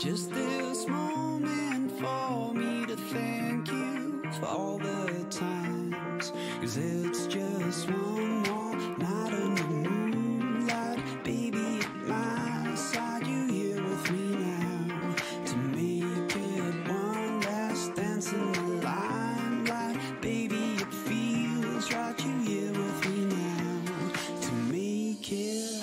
Just this moment for me to thank you for all the times, 'cause it's just one more night under moonlight, baby at my side, you here with me now, to make it one last dance in the limelight, baby it feels right, you here with me now, to make it.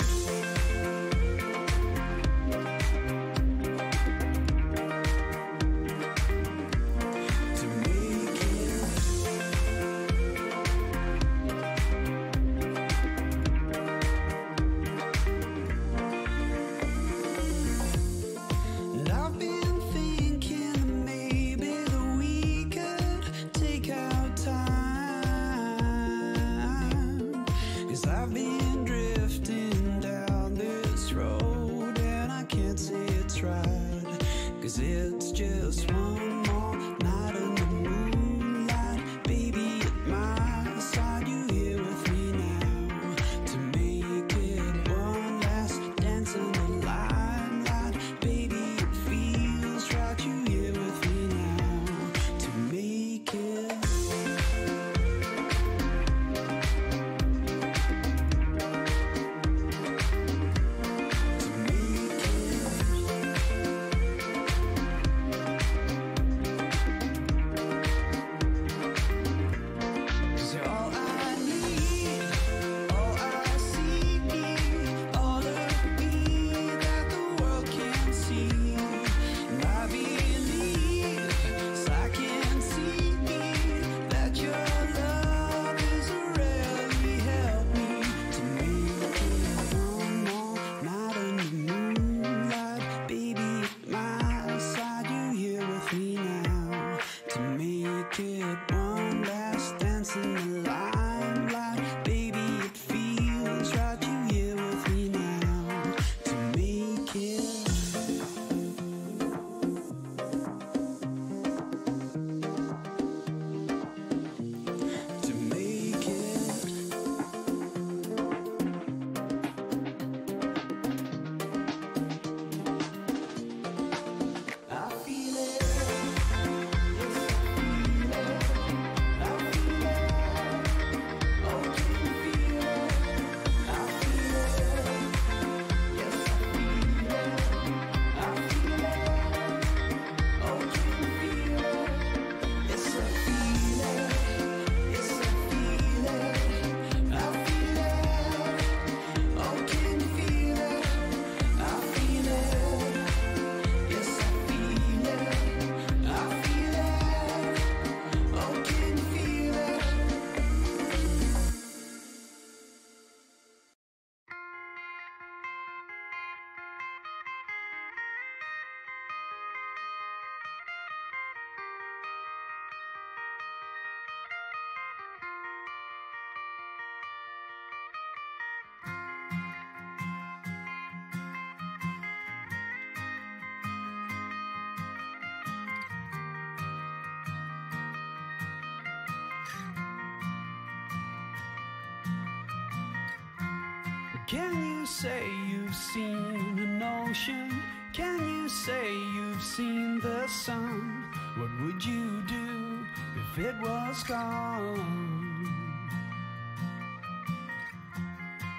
Can you say you've seen an ocean? Can you say you've seen the sun? What would you do if it was gone?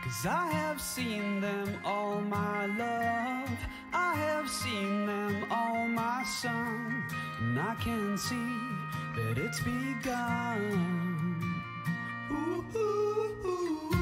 'Cause I have seen them all, my love. I have seen them all, my son. And I can see that it's begun. Ooh, ooh, ooh, ooh.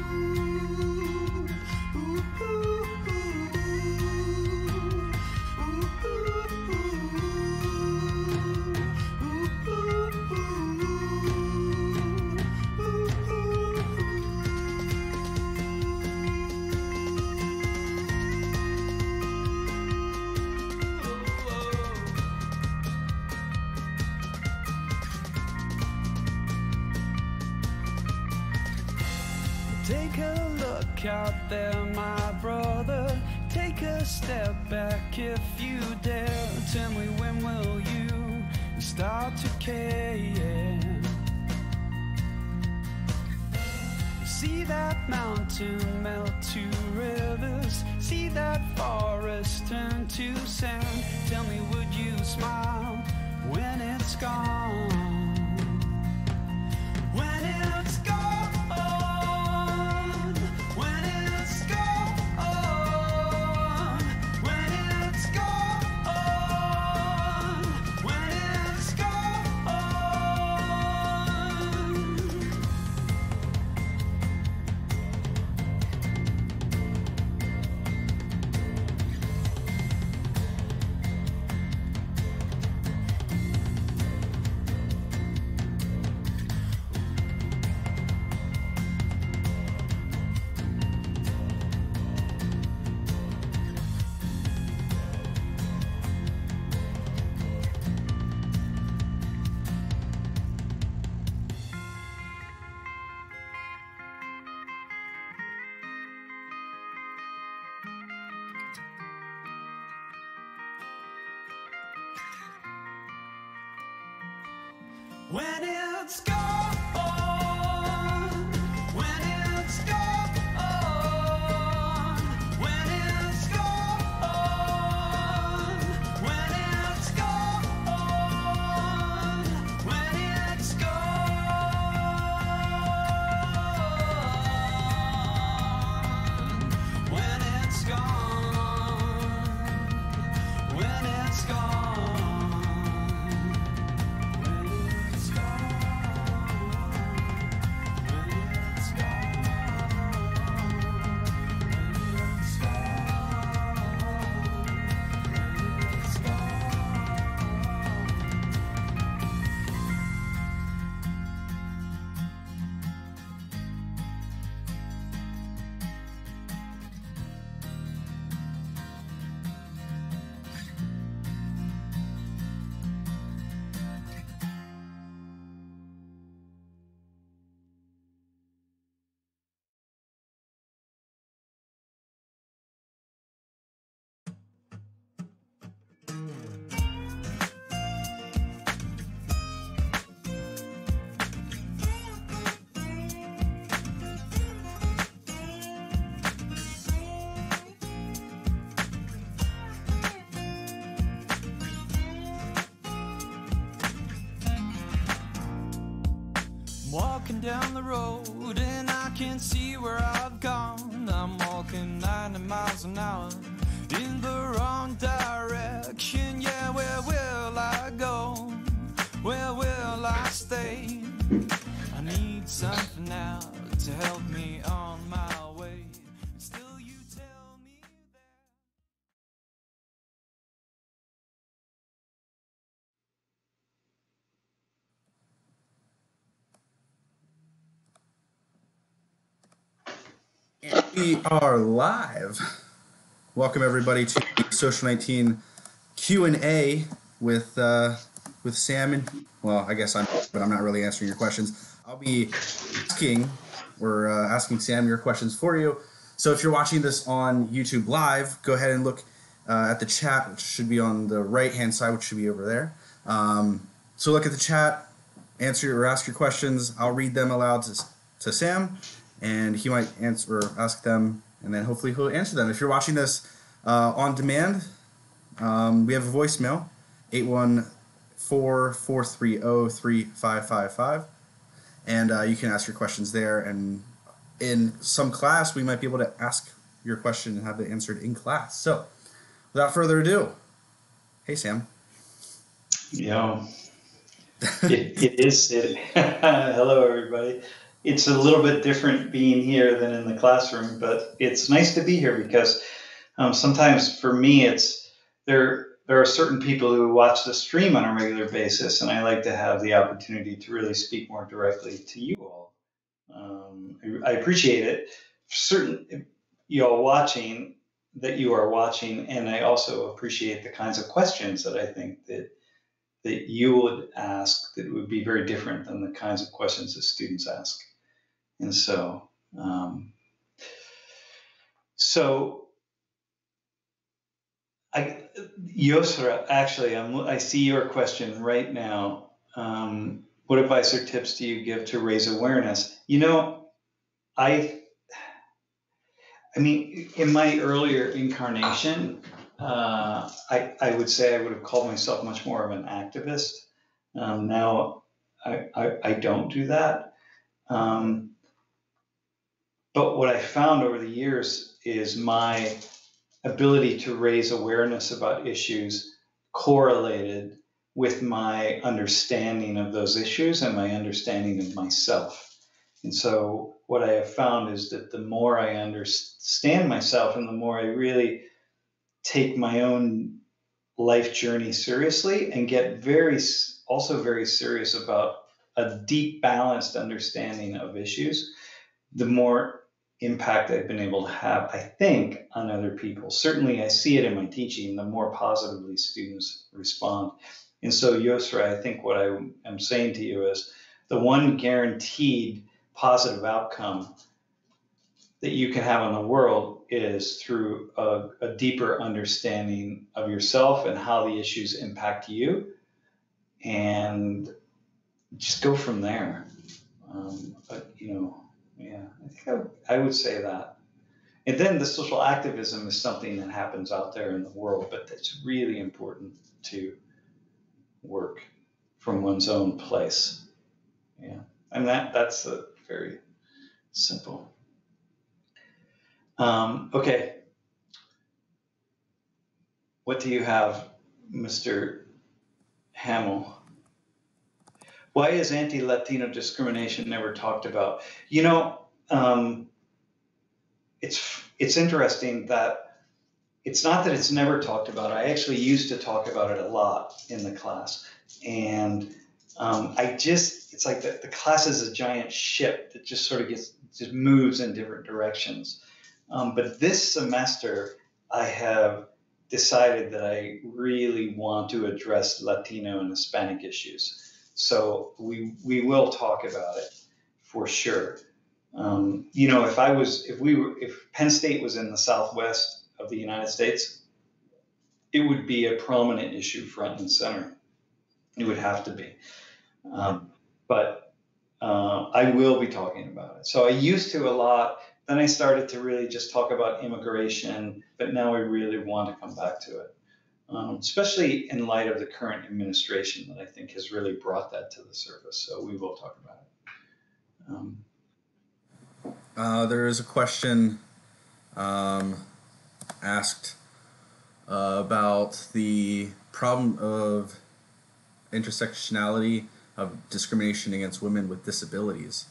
Out there, my brother, take a step back if you dare. Tell me, when will you start to care? See that mountain melt to rivers, see that forest turn to sand. Tell me, smile when it's gone. When it's gone. When it's gone. When it's gone. When it's down the road and I can't see where I've gone. I'm walking 90 miles an hour in the wrong direction. Yeah, where will I go? Where will I stay? I need something now to help me on my way. Still you tell me that. We are live. Welcome everybody to the Soc 119 Q&A with Sam and, well, I guess I'm, but I'm not really answering your questions. I'll be asking, asking Sam your questions for you. So if you're watching this on YouTube live, go ahead and look at the chat, which should be on the right-hand side, which should be over there. So look at the chat, ask your questions. I'll read them aloud to Sam, and he might answer or ask them, and then hopefully he'll answer them. If you're watching this on demand, we have a voicemail, 814-430-3555, and you can ask your questions there, and in some class we might be able to ask your question and have it answered in class. So without further ado, hey Sam. Yeah. It is. Hello everybody. It's a little bit different being here than in the classroom, but it's nice to be here because sometimes for me, it's there are certain people who watch the stream on a regular basis, and I like to have the opportunity to really speak more directly to you all. I appreciate it. Certain you all watching that you are watching, and I also appreciate the kinds of questions that I think that you would ask that would be very different than the kinds of questions that students ask. And so, Yosra, actually, I see your question right now. What advice or tips do you give to raise awareness? You know, I mean, in my earlier incarnation, I would say I would have called myself much more of an activist. Now I don't do that. But what I found over the years is my ability to raise awareness about issues correlated with my understanding of those issues and my understanding of myself. And so what I have found is that the more I understand myself and the more I really take my own life journey seriously and get very serious about a deep, balanced understanding of issues, the more impact I've been able to have, I think, on other people. Certainly, I see it in my teaching, the more positively students respond. And so, Yosra, I think what I am saying to you is the one guaranteed positive outcome that you can have in the world is through a deeper understanding of yourself and how the issues impact you. And just go from there. I think I would say that. And then the social activism is something that happens out there in the world, but that's really important to work from one's own place. Yeah, and that's a very simple. Okay. What do you have, Mr. Hamill? Why is anti-Latino discrimination never talked about? It's interesting that it's not that it's never talked about. I actually used to talk about it a lot in the class. And it's like the class is a giant ship that just sort of just moves in different directions. But this semester, I have decided that I really want to address Latino and Hispanic issues. So we will talk about it for sure. If Penn State was in the Southwest of the United States, it would be a prominent issue front and center. It would have to be. But I will be talking about it. So I used to a lot. Then I started to really just talk about immigration, but now I really want to come back to it. Especially in light of the current administration that I think has really brought that to the surface. So we will talk about it. There is a question asked about the problem of intersectionality of discrimination against women with disabilities.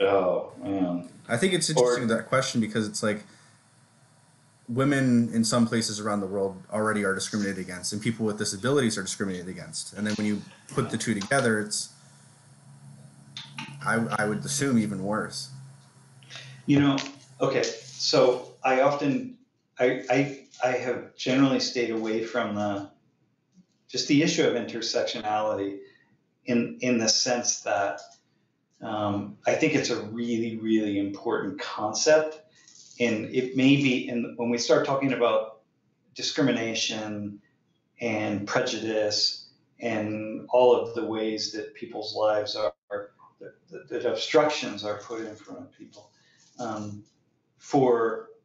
Oh, man. I think it's interesting, that question, because it's like, women in some places around the world already are discriminated against, and people with disabilities are discriminated against. And then when you put the two together, it's, I would assume, even worse. Okay. So I often, I have generally stayed away from the issue of intersectionality in the sense that I think it's a really, really important concept. And it may be, and when we start talking about discrimination and prejudice and all of the ways that people's lives are, that obstructions are put in front of people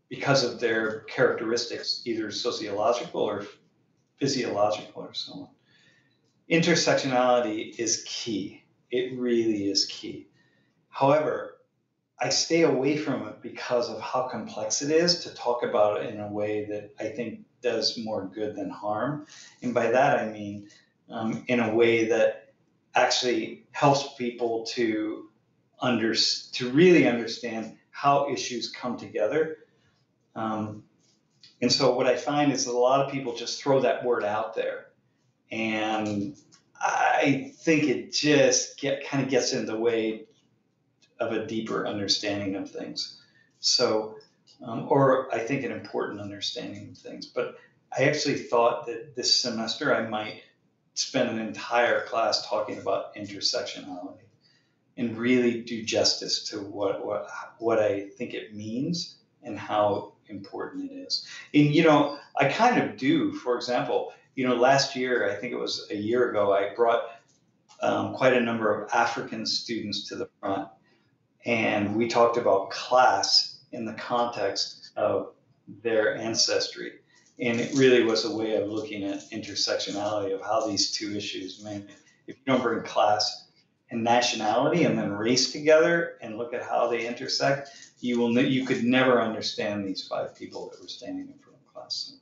because of their characteristics, either sociological or physiological or so on. Intersectionality is key. It really is key. However, I stay away from it because of how complex it is to talk about it in a way that I think does more good than harm. And by that, I mean in a way that actually helps people to really understand how issues come together. And so what I find is that a lot of people just throw that word out there. And I think it just kind of gets in the way of a deeper understanding of things. So, or I think an important understanding of things. But I actually thought that this semester I might spend an entire class talking about intersectionality and really do justice to what I think it means and how important it is. And, I kind of do. For example, last year, I think it was a year ago, I brought quite a number of African students to the front. And we talked about class in the context of their ancestry And it really was a way of looking at intersectionality of how these two issues, man, if you don't bring class and nationality and then race together and look at how they intersect, you could never understand these five people that were standing in front of class. So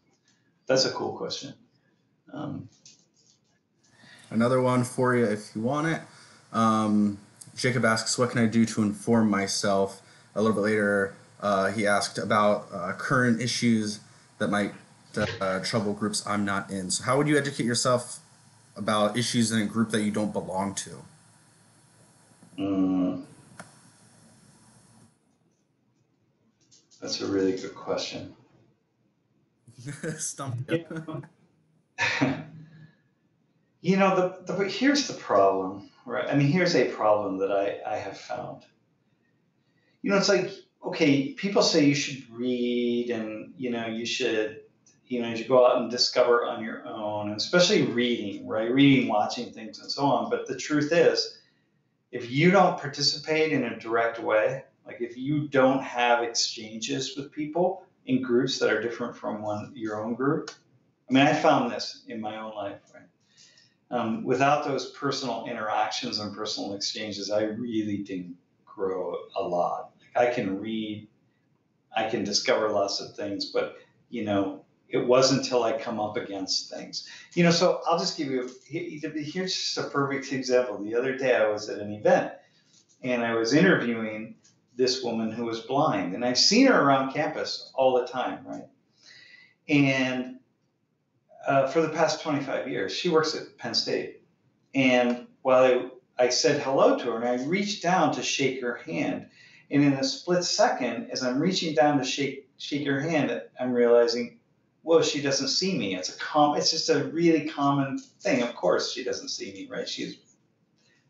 that's a cool question. Another one for you if you want it. Jacob asks, what can I do to inform myself? A little bit later, he asked about current issues that might trouble groups I'm not in. So how would you educate yourself about issues in a group that you don't belong to? That's a really good question. Stumped. You know, but here's the problem, right? I mean, here's a problem that I have found. You know, it's like, okay, people say you should read and, you should go out and discover on your own, and especially reading, right? Reading, watching things and so on. But the truth is, if you don't participate in a direct way, like if you don't have exchanges with people in groups that are different from your own group, I mean, I found this in my own life, right? Without those personal interactions and personal exchanges, I really didn't grow a lot. Like I can read, I can discover lots of things, but, it wasn't until I come up against things. So I'll just give you, here's just a perfect example. The other day I was at an event and I was interviewing this woman who was blind, and I've seen her around campus all the time, right? And for the past 25 years, she works at Penn State. And while I said hello to her and I reached down to shake her hand, and in a split second, as I'm reaching down to shake her hand, I'm realizing, whoa, she doesn't see me. It's just a really common thing. Of course, she doesn't see me, right? She's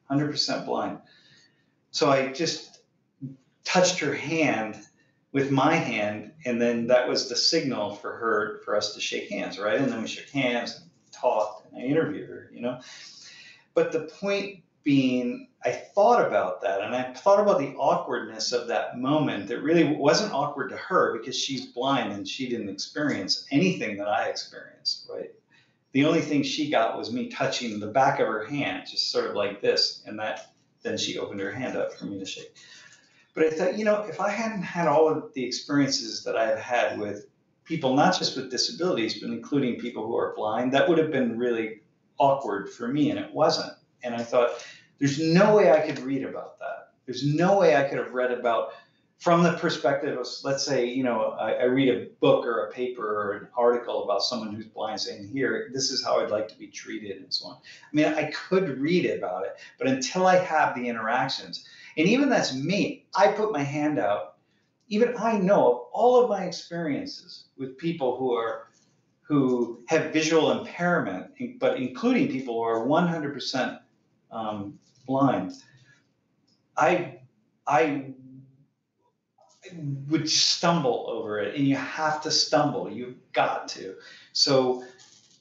100% blind. So I just touched her hand with my hand, and then that was the signal for us to shake hands, right? And then we shook hands and talked, and I interviewed her, But the point being, I thought about that, and I thought about the awkwardness of that moment that really wasn't awkward to her because she's blind and she didn't experience anything that I experienced, right? The only thing she got was me touching the back of her hand, just sort of like this, and that then she opened her hand up for me to shake. But I thought, if I hadn't had all of the experiences that I've had with people, not just with disabilities, but including people who are blind, that would have been really awkward for me, and it wasn't. And I thought, there's no way I could read about that. There's no way I could have read about, from the perspective of, let's say, I read a book or a paper or an article about someone who's blind saying, here, this is how I'd like to be treated and so on. I mean, I could read about it, but until I have the interactions, and even that's me, I put my hand out. Even I know of all of my experiences with people who have visual impairment, but including people who are 100% blind, I would stumble over it, and you have to stumble. You've got to. So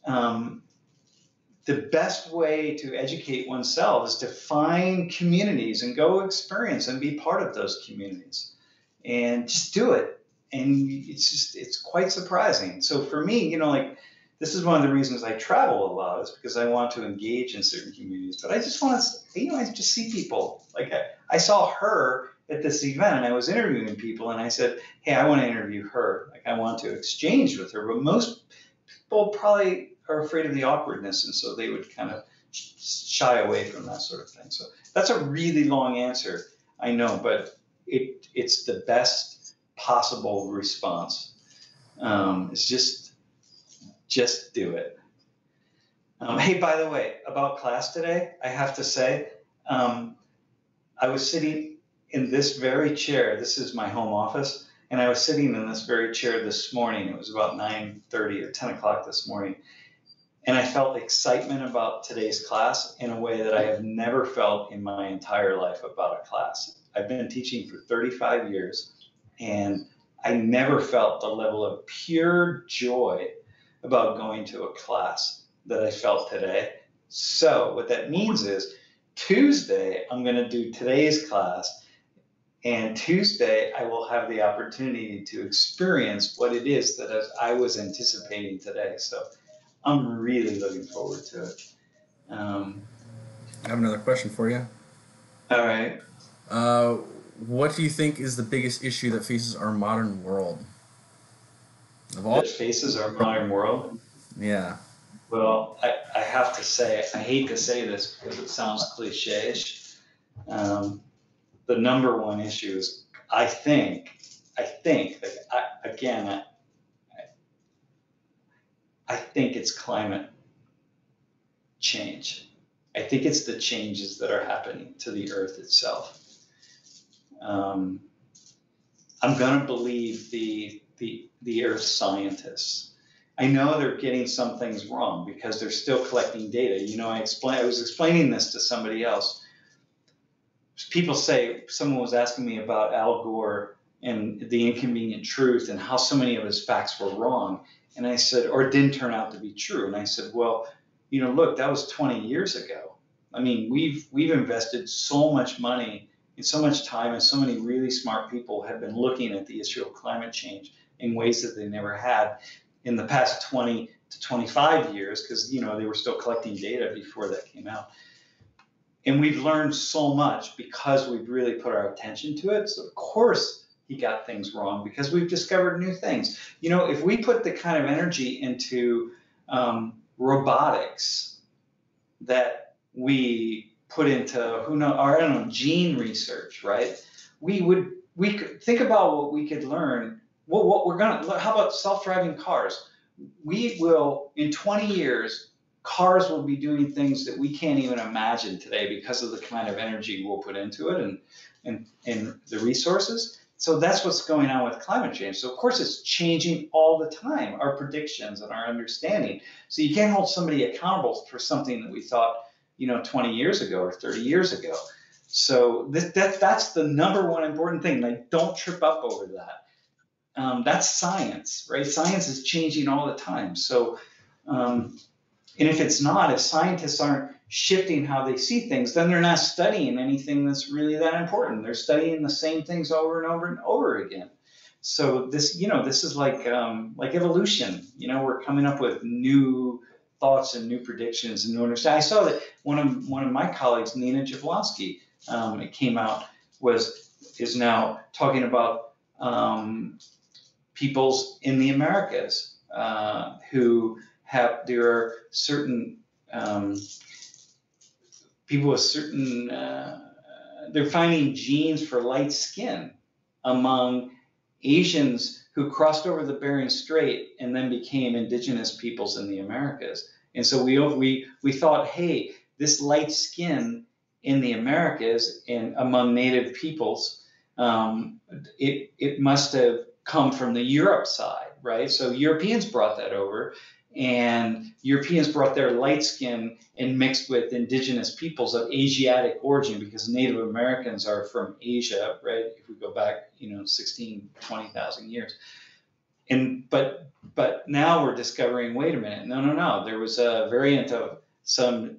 the best way to educate oneself is to find communities and go experience and be part of those communities, and just do it. And it's quite surprising. So for me, this is one of the reasons I travel a lot, is because I want to engage in certain communities, but I just want to, I just see people. Like I saw her at this event, and I was interviewing people, and I said, hey, I want to interview her. Like I want to exchange with her, but most people probably are afraid of the awkwardness, and so they would kind of shy away from that sort of thing. So that's a really long answer, I know, but it's the best possible response. It's just do it. Hey, by the way, about class today, I have to say, I was sitting in this very chair. This is my home office, and I was sitting in this very chair this morning. It was about 9:30 or 10 o'clock this morning. And I felt excitement about today's class in a way that I have never felt in my entire life about a class. I've been teaching for 35 years, and I never felt the level of pure joy about going to a class that I felt today. So what that means is Tuesday, I'm going to do today's class And Tuesday, I will have the opportunity to experience what it is that I was anticipating today. So I'm really looking forward to it. I have another question for you. All right. What do you think is the biggest issue that faces our modern world? That faces our modern world? Yeah. Well, I have to say, I hate to say this because it sounds cliche-ish. The number one issue is, I think it's climate change. I think it's the changes that are happening to the earth itself. I'm going to believe the earth scientists. I know they're getting some things wrong because they're still collecting data. You know, I was explaining this to somebody else. People say, someone was asking me about Al Gore and the Inconvenient Truth and how so many of his facts were wrong. And I said, or didn't turn out to be true. And I said, well, you know, look, that was 20 years ago. I mean, we've invested so much money and so much time, and so many really smart people have been looking at the issue of climate change in ways that they never had in the past 20 to 25 years, because, you know, they were still collecting data before that came out. And we've learned so much because we've really put our attention to it. So, of course, he got things wrong because we've discovered new things. You know, if we put the kind of energy into robotics that we put into gene research, right? We could think about what we could learn. How about self-driving cars? We will, in 20 years, cars will be doing things that we can't even imagine today because of the kind of energy we'll put into it and the resources. So that's what's going on with climate change. So of course it's changing all the time, our predictions and our understanding. So you can't hold somebody accountable for something that we thought, you know, 20 years ago or 30 years ago. So that's the number one important thing. Like, don't trip up over that. That's science, right? Science is changing all the time. So, and if it's not, if scientists aren't shifting how they see things, then they're not studying anything that's really that important. They're studying the same things over and over and over again. So this, you know, this is like evolution. You know, we're coming up with new thoughts and new predictions and new understanding. I saw that one of my colleagues, Nina Jablonski, it came out, is now talking about peoples in the Americas who have, there are certain people with certain, they're finding genes for light skin among Asians who crossed over the Bering Strait and then became indigenous peoples in the Americas. And so we thought, hey, this light skin in the Americas and among native peoples, it must have come from the Europe side, right? So Europeans brought that over. And Europeans brought their light skin and mixed with indigenous peoples of Asiatic origin, because Native Americans are from Asia, right? If we go back, you know, 16, 20,000 years. And but now we're discovering, wait a minute, no. There was a variant of some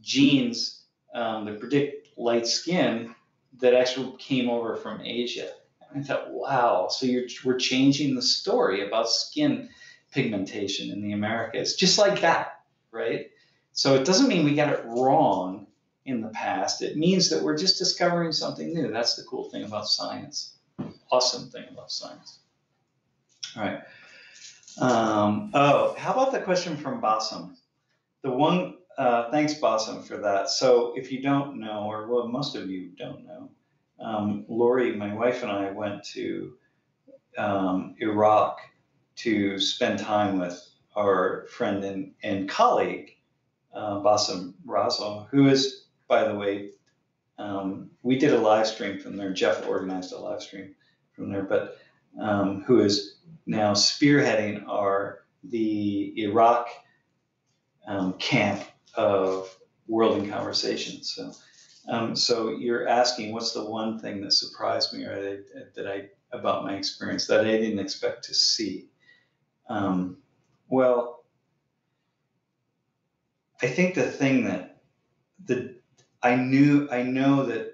genes that predict light skin that actually came over from Asia. And I thought, wow, so we're changing the story about skin pigmentation in the Americas, just like that, right? So it doesn't mean we got it wrong in the past. It means that we're just discovering something new. That's the cool thing about science. Awesome thing about science. All right. How about the question from Basim? Thanks, Basim, for that. So if you don't know, or well, most of you don't know, Lori, my wife, and I went to Iraq to spend time with our friend and colleague, Basim Raza, who is, by the way, we did a live stream from there. Jeff organized a live stream from there, but who is now spearheading the Iraq camp of World in Conversation. So, so you're asking, what's the one thing that surprised me or about my experience that I didn't expect to see? Well, I think the thing that I know that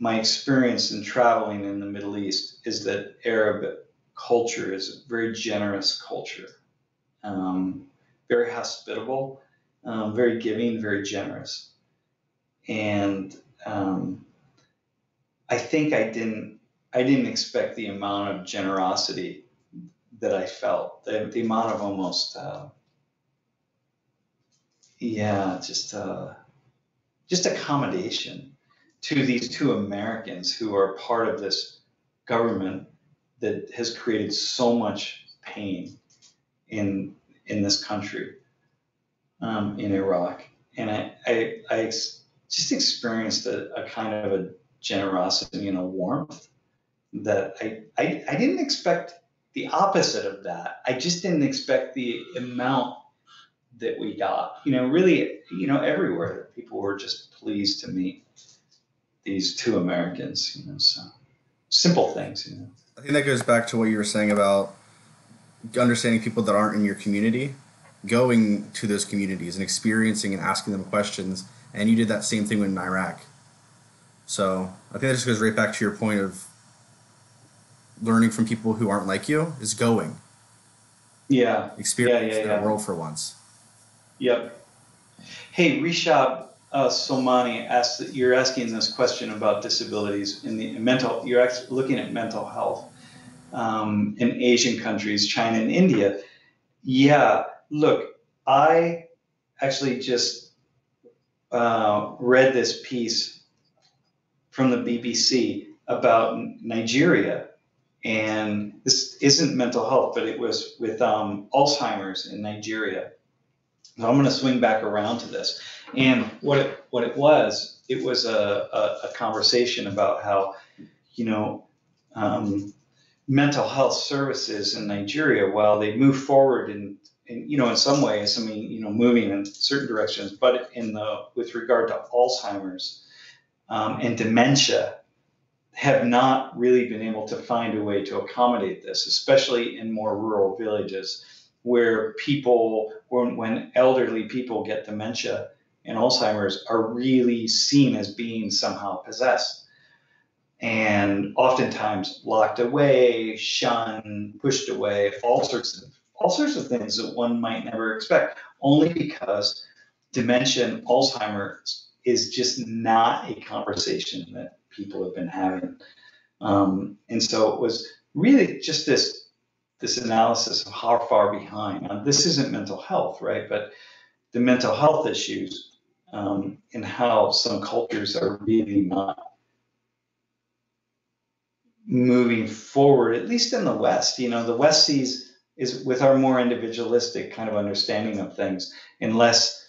my experience in traveling in the Middle East is that Arab culture is a very generous culture, very hospitable, very giving, very generous. And I think I didn't expect the amount of generosity that I felt, the amount of almost, just accommodation to these two Americans who are part of this government that has created so much pain in this country, in Iraq. And I just experienced a kind of a generosity and a warmth that I didn't expect the opposite of that. I just didn't expect the amount that we got, really, everywhere people were just pleased to meet these two Americans, so simple things, I think that goes back to what you were saying about understanding people that aren't in your community, going to those communities and experiencing and asking them questions. And you did that same thing in Iraq. So I think that just goes right back to your point of learning from people who aren't like you is going. Yeah. Experience their world for once. Yep. Hey, Rishab Somani asked that you're asking this question about disabilities in the mental, you're actually looking at mental health in Asian countries, China and India. Yeah, look, I actually just read this piece from the BBC about Nigeria, and this isn't mental health, but it was with Alzheimer's in Nigeria. So I'm going to swing back around to this. And what it was a conversation about how, mental health services in Nigeria, while they move forward in some ways, moving in certain directions, but with regard to Alzheimer's and dementia, have not really been able to find a way to accommodate this, especially in more rural villages, where people, when elderly people get dementia and Alzheimer's, are really seen as being somehow possessed and oftentimes locked away, shunned, pushed away, all sorts of things that one might never expect, only because dementia and Alzheimer's is just not a conversation that people have been having. And so it was really just this analysis of how far behind. Now, this isn't mental health, right? But the mental health issues and how some cultures are really not moving forward, at least in the West. The West is with our more individualistic kind of understanding of things, and less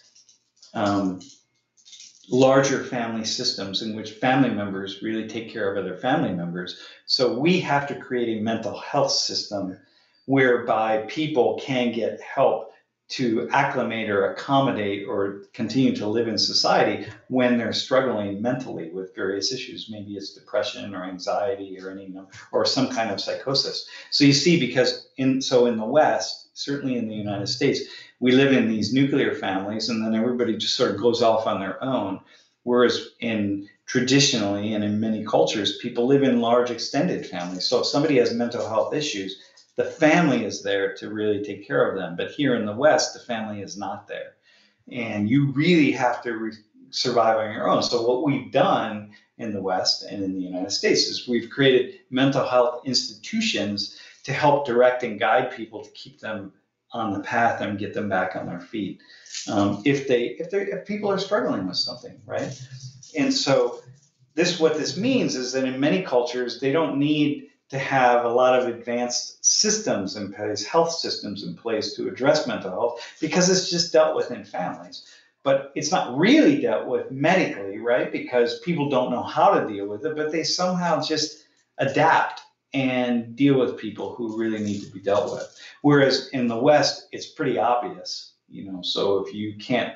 larger family systems in which family members really take care of other family members. So we have to create a mental health system whereby people can get help to acclimate or accommodate or continue to live in society when they're struggling mentally with various issues. Maybe it's depression or anxiety or some kind of psychosis. So you see, so in the West, certainly in the United States, we live in these nuclear families, and then everybody just sort of goes off on their own. Whereas traditionally and in many cultures, people live in large extended families. So if somebody has mental health issues, the family is there to really take care of them. But here in the West, the family is not there. And you really have to survive on your own. So what we've done in the West and in the United States is we've created mental health institutions to help direct and guide people to keep them on the path and get them back on their feet if people are struggling with something, right? And so what this means is that in many cultures, they don't need to have a lot of advanced systems in place, health systems in place to address mental health, because it's just dealt with in families. But it's not really dealt with medically, right? Because people don't know how to deal with it, but they somehow just adapt and deal with people who really need to be dealt with. Whereas in the West, it's pretty obvious, so if you can't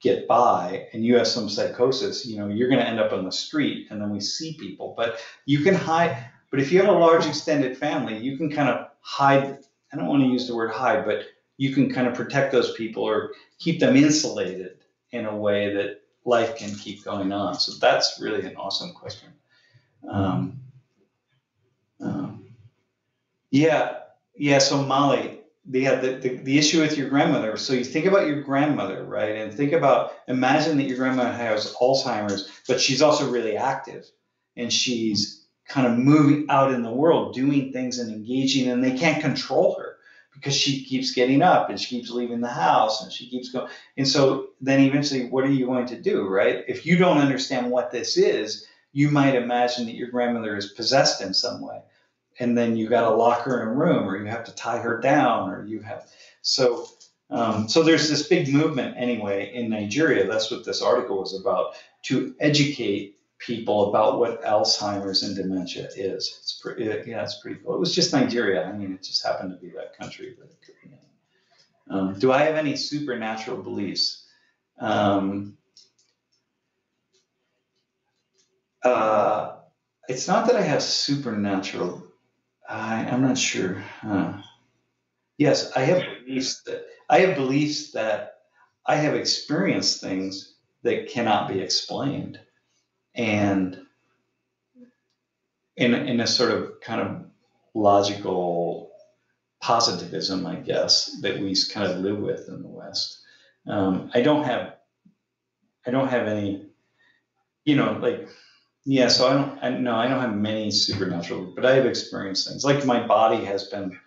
get by and you have some psychosis, you're going to end up on the street, and then we see people. But you can hide. But if you have a large extended family, you can kind of hide. I don't want to use the word hide, but you can kind of protect those people or keep them insulated in a way that life can keep going on. So that's really an awesome question. So Molly, they have the issue with your grandmother. So you think about your grandmother, right? And think about, imagine that your grandmother has Alzheimer's, but she's also really active and she's kind of moving out in the world, doing things and engaging, and they can't control her because she keeps getting up and she keeps leaving the house and she keeps going. And so then eventually, what are you going to do, right? If you don't understand what this is, you might imagine that your grandmother is possessed in some way. And then you got to lock her in a room, or you have to tie her down, or you have. So there's this big movement anyway in Nigeria. That's what this article was about, to educate people about what Alzheimer's and dementia is. It's pretty, it's pretty cool. It was just Nigeria. I mean, it just happened to be that country. But, do I have any supernatural beliefs? It's not that I have supernatural. I'm not sure. Yes, I have beliefs that I have experienced things that cannot be explained, and in a sort of kind of logical positivism, I guess, that we kind of live with in the West. I don't have any, Yeah, so I don't have many supernatural, but I have experienced things. Like my body has been,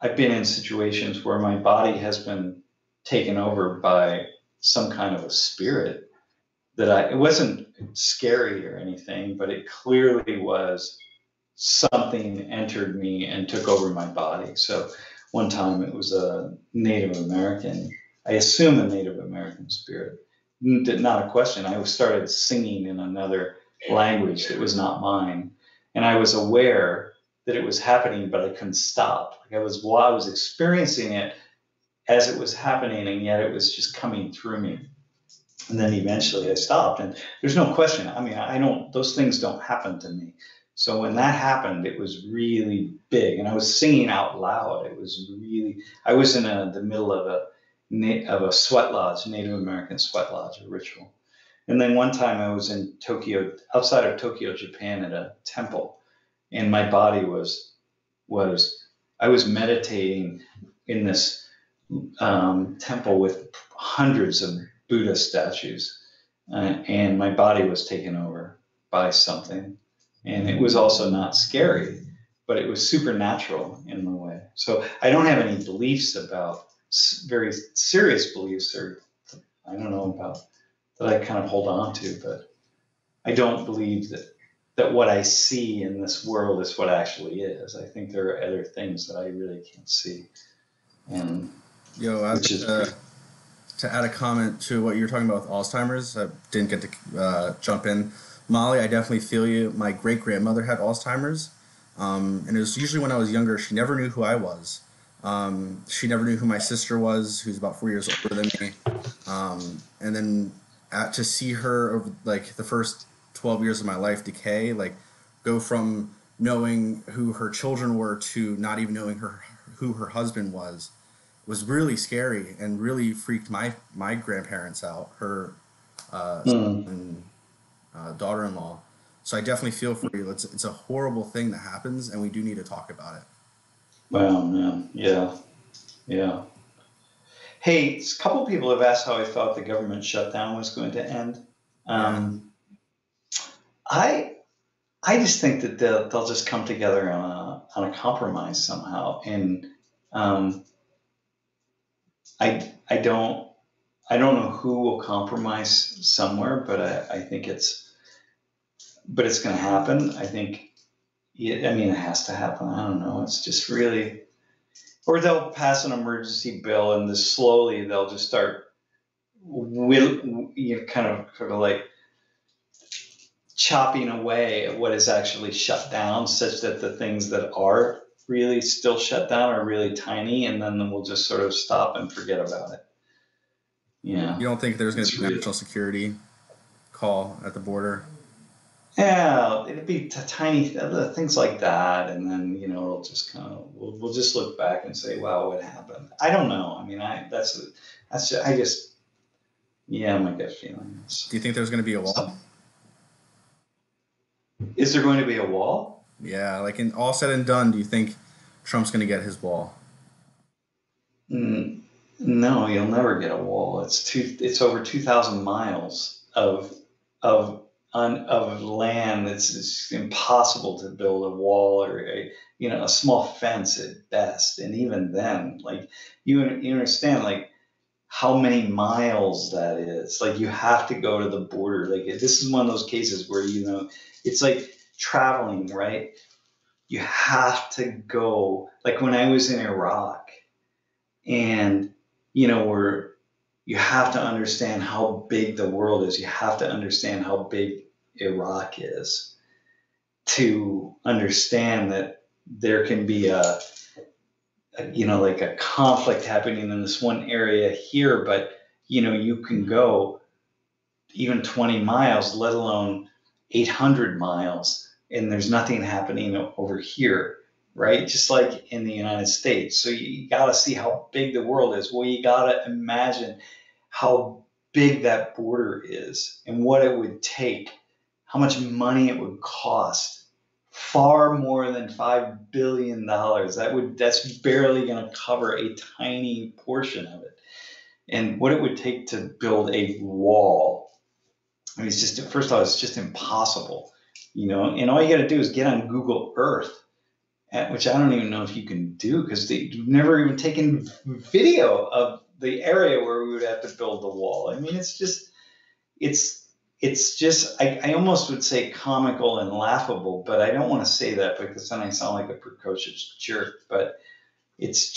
I've been in situations where my body has been taken over by some kind of a spirit it wasn't scary or anything, but it clearly was something entered me and took over my body. So one time it was a Native American, I assume a Native American spirit. Not a question. I started singing in another language that was not mine, and I was aware that it was happening, but I couldn't stop. Like I was experiencing it as it was happening, and yet it was just coming through me. And then eventually I stopped, and there's no question. I mean, those things don't happen to me. So when that happened, it was really big, and I was singing out loud. It was really, I was in the middle of a sweat lodge, Native American sweat lodge, a ritual. And then one time I was in Tokyo, outside of Tokyo, Japan, at a temple, and my body I was meditating in this temple with hundreds of Buddha statues, and my body was taken over by something. And it was also not scary, but it was supernatural in a way. So I don't have any beliefs about, very serious beliefs, or I don't know about, that I kind of hold on to, but I don't believe that what I see in this world is what actually is. I think there are other things that I really can't see. And to add a comment to what you're talking about with Alzheimer's, I didn't get to jump in. Molly, I definitely feel you. My great-grandmother had Alzheimer's, and it was usually when I was younger. She never knew who I was. She never knew who my sister was, who's about 4 years older than me. And then to see her over like the first 12 years of my life decay, like go from knowing who her children were to not even knowing who her husband was really scary, and really freaked my grandparents out, her daughter-in-law. So I definitely feel for you. It's a horrible thing that happens, and we do need to talk about it. Wow, man. Yeah. Hey, a couple people have asked how I thought the government shutdown was going to end. I just think that they'll just come together on a compromise somehow, and I don't know who will compromise somewhere, but I think it's going to happen. I think. Yeah, I mean, it has to happen. I don't know. It's just really, or they'll pass an emergency bill, and just slowly they'll just start kind of chopping away at what is actually shut down, such that the things that are really still shut down are really tiny, and then we'll just sort of stop and forget about it. Yeah. You don't think there's going to be a national security call at the border? Yeah, it'd be tiny things like that, and then it'll just kind of we'll just look back and say, "Wow, what happened?" I don't know. I mean, my gut feeling. Do you think there's going to be a wall? Is there going to be a wall? Yeah, like in all said and done, do you think Trump's going to get his wall? No, you'll never get a wall. It's over 2,000 miles of land. It's impossible to build a wall or a small fence at best. And even then, like you understand, like how many miles that is. Like you have to go to the border. Like this is one of those cases where it's like traveling, right? You have to go. Like when I was in Iraq, and where you have to understand how big the world is. You have to understand how big Iraq is to understand that there can be a conflict happening in this one area here, but you can go even 20 miles, let alone 800 miles, and there's nothing happening over here, right? Just like in the United States. So you got to see how big the world is. Well, you got to imagine how big that border is and what it would take, how much money it would cost. Far more than $5 billion. That's barely going to cover a tiny portion of it. And what it would take to build a wall, I mean, it's just, first of all, it's just impossible, and all you got to do is get on Google Earth, which I don't even know if you can do because they've never even taken video of the area where we would have to build the wall. I mean, I almost would say comical and laughable, but I don't want to say that because then I sound like a precocious jerk, but it's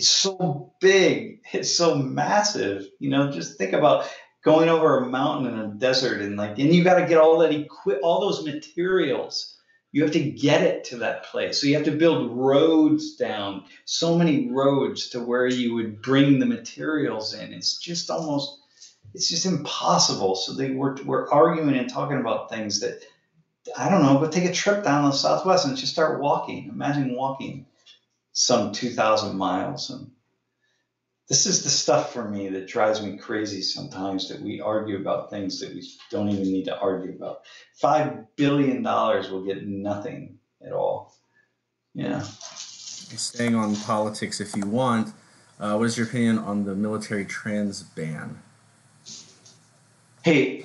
so big. It's so massive. Just think about going over a mountain in a desert and you got to get all those materials. You have to get it to that place. So you have to build roads down, so many roads to where you would bring the materials in. It's just impossible. So we're arguing and talking about things that, I don't know, but take a trip down the Southwest and just start walking. Imagine walking some 2,000 miles. And this is the stuff for me that drives me crazy sometimes, that we argue about things that we don't even need to argue about. $5 billion will get nothing at all. Yeah. Staying on politics, if you want, what is your opinion on the military trans ban? Hey,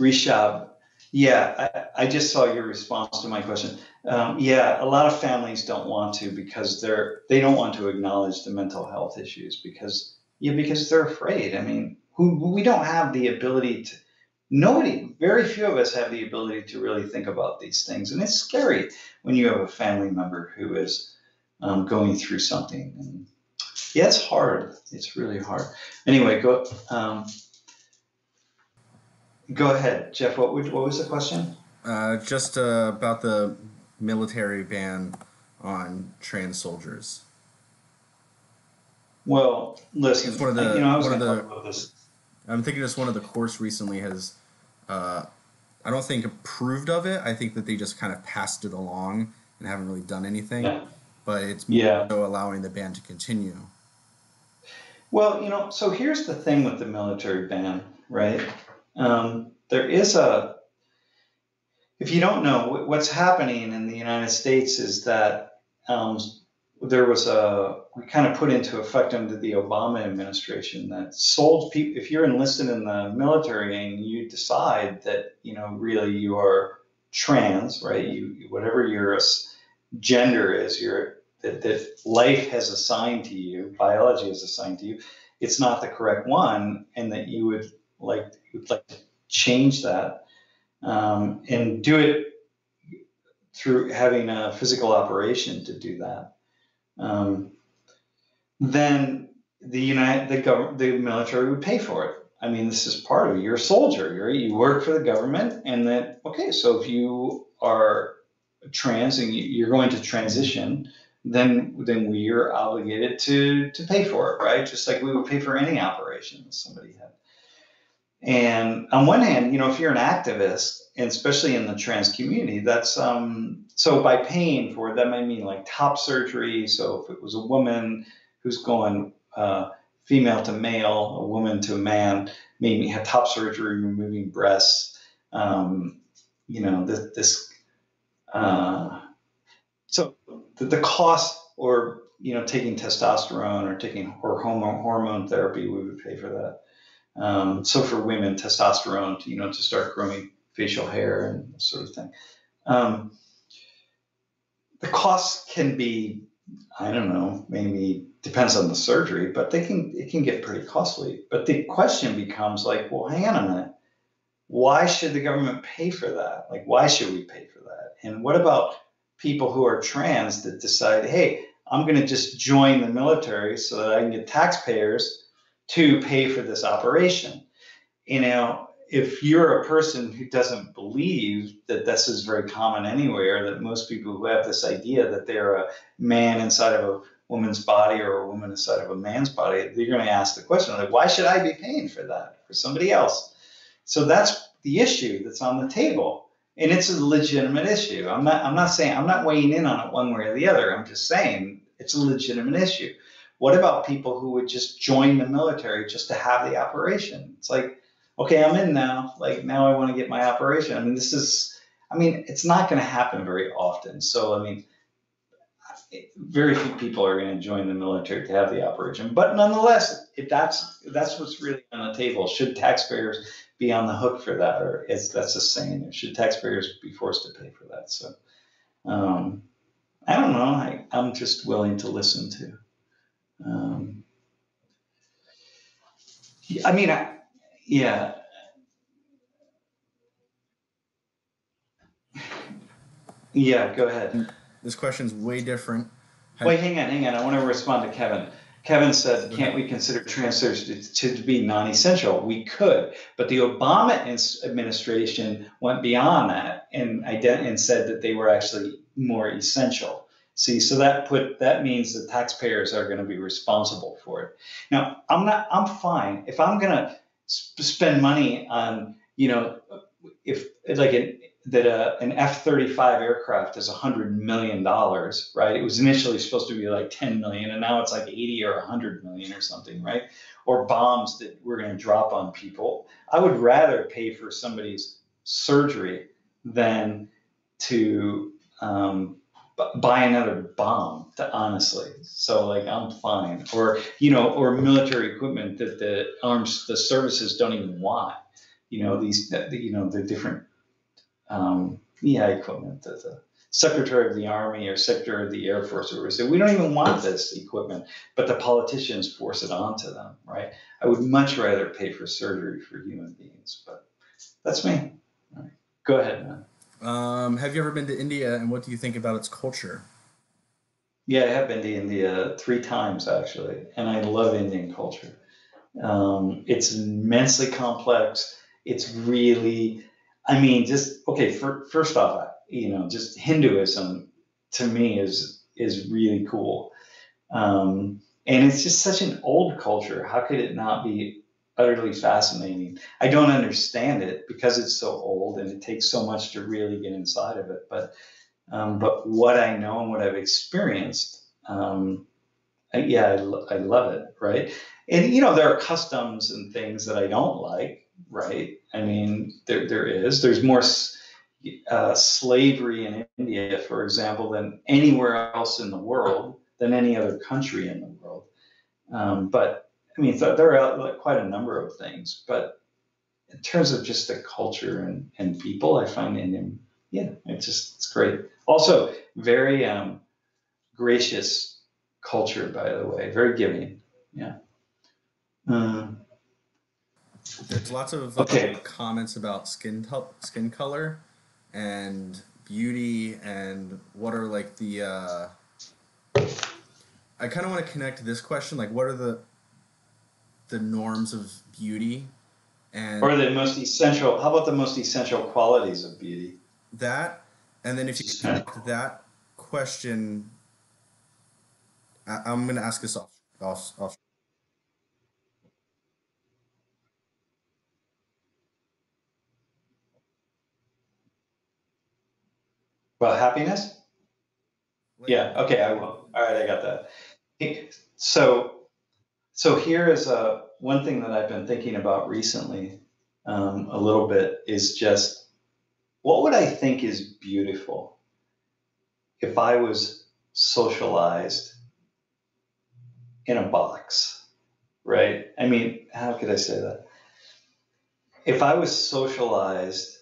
Rishab, yeah, I just saw your response to my question. Yeah, a lot of families don't want to because they don't want to acknowledge the mental health issues because they're afraid. I mean, we don't have the ability to, very few of us have the ability to really think about these things. And it's scary when you have a family member who is going through something. And yeah, it's hard. It's really hard. Anyway, go ahead, Jeff. What was the question? Just about the military ban on trans soldiers. Well, listen. It's one of the. I was going to talk about this. I'm thinking it's one of the courts recently has. I don't think approved of it. I think that they just kind of passed it along and haven't really done anything. Yeah. But it's more so allowing the ban to continue. Well, so here's the thing with the military ban, right? If you don't know, what's happening in the United States is that we kind of put into effect under the Obama administration that sold people, if you're enlisted in the military and you decide that, really you are trans, right? Whatever your gender is, that life has assigned to you, biology has assigned to you, it's not the correct one, and that you would like to change that and do it through having a physical operation to do that. Then the military would pay for it. I mean, this is part of it. You're a soldier. You work for the government, and then okay, so if you are trans and you're going to transition, then we are obligated to pay for it, right? Just like we would pay for any operation that somebody had. And on one hand, if you're an activist, and especially in the trans community, that's so by paying for it, that might mean like top surgery. So if it was a woman who's going female to male, a woman to a man, maybe had top surgery, removing breasts, so the cost, or, taking testosterone or hormone therapy, we would pay for that. So for women, testosterone, to start growing facial hair and that sort of thing. The costs can be, I don't know, maybe depends on the surgery, but it can get pretty costly. But the question becomes like, well, hang on a minute. Why should the government pay for that? Like, why should we pay for that? And what about people who are trans that decide, hey, I'm going to just join the military so that I can get taxpayers to pay for this operation? If you're a person who doesn't believe that this is very common anywhere, that most people who have this idea that they're a man inside of a woman's body or a woman inside of a man's body, you're going to ask the question, like, why should I be paying for that for somebody else? So that's the issue that's on the table. And it's a legitimate issue. I'm not weighing in on it one way or the other. I'm just saying it's a legitimate issue. What about people who would just join the military just to have the operation? It's like, okay, I'm in now. Like, now I want to get my operation. It's not going to happen very often. So, very few people are going to join the military to have the operation. But nonetheless, if that's what's really on the table, should taxpayers be on the hook for that? Or that's a saying, should taxpayers be forced to pay for that? So, I don't know. I'm just willing to listen to. Yeah. Yeah, go ahead. This question's way different. Wait, hang on. I want to respond to Kevin. Kevin said, can't we consider trans surgery to be non-essential? We could, but the Obama administration went beyond that and said that they were actually more essential. See, so that means the taxpayers are going to be responsible for it. Now, I'm fine. If I'm going to spend money on, an F-35 aircraft is $100 million, right? It was initially supposed to be like $10 million, and now it's like 80 or $100 million or something, right? Or bombs that we're going to drop on people. I would rather pay for somebody's surgery than to buy another bomb, honestly. So like, I'm fine. Or, or military equipment that the services don't even want, the different, equipment that the Secretary of the Army or Secretary of the Air Force or say, we don't even want this equipment, but the politicians force it onto them, right? I would much rather pay for surgery for human beings, but that's me. All right. Go ahead, man. Have you ever been to India, and what do you think about its culture? Yeah, I have been to India 3 times, actually, and I love Indian culture. It's immensely complex. It's really, first off, just Hinduism to me is really cool. And it's just such an old culture. How could it not be utterly fascinating? I don't understand it because it's so old and it takes so much to really get inside of it. But what I know and what I've experienced, I love it, right? And, there are customs and things that I don't like, right? There's more slavery in India, for example, than anywhere else in the world, than any other country in the world. There are quite a number of things, but in terms of just the culture and people, I find Indian, it's great. Also, very gracious culture, by the way, very giving. Yeah. There's lots of comments about skin color and beauty, and what are like the. I kind of want to connect this question, like, what are the norms of beauty, or the most essential, how about the most essential qualities of beauty? That, and then if you connect that question, I'm going to ask this off. Well, happiness? Yeah, okay, I will. All right, I got that. So So here is one thing that I've been thinking about recently a little bit is just, what would I think is beautiful if I was socialized in a box, right? I mean, how could I say that? If I was socialized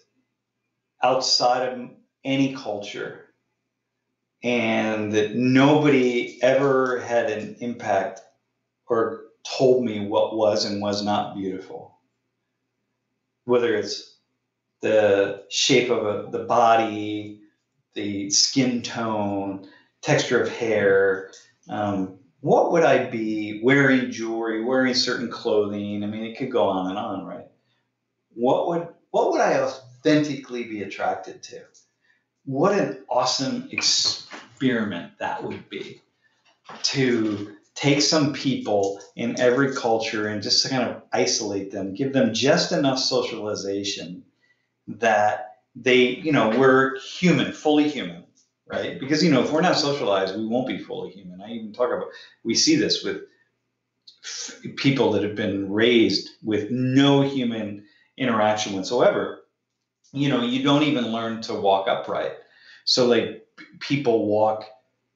outside of any culture and that nobody ever had an impact or told me what was and was not beautiful, whether it's the shape of the body, the skin tone, texture of hair, what would I be wearing, jewelry, wearing certain clothing? I mean, it could go on and on, right? What would I authentically be attracted to? What an awesome experiment that would be, to take some people in every culture and just kind of isolate them, give them just enough socialization that they, we're human, fully human, right? Because, if we're not socialized, we won't be fully human. I even talk about, we see this with people that have been raised with no human interaction whatsoever. You don't even learn to walk upright. So like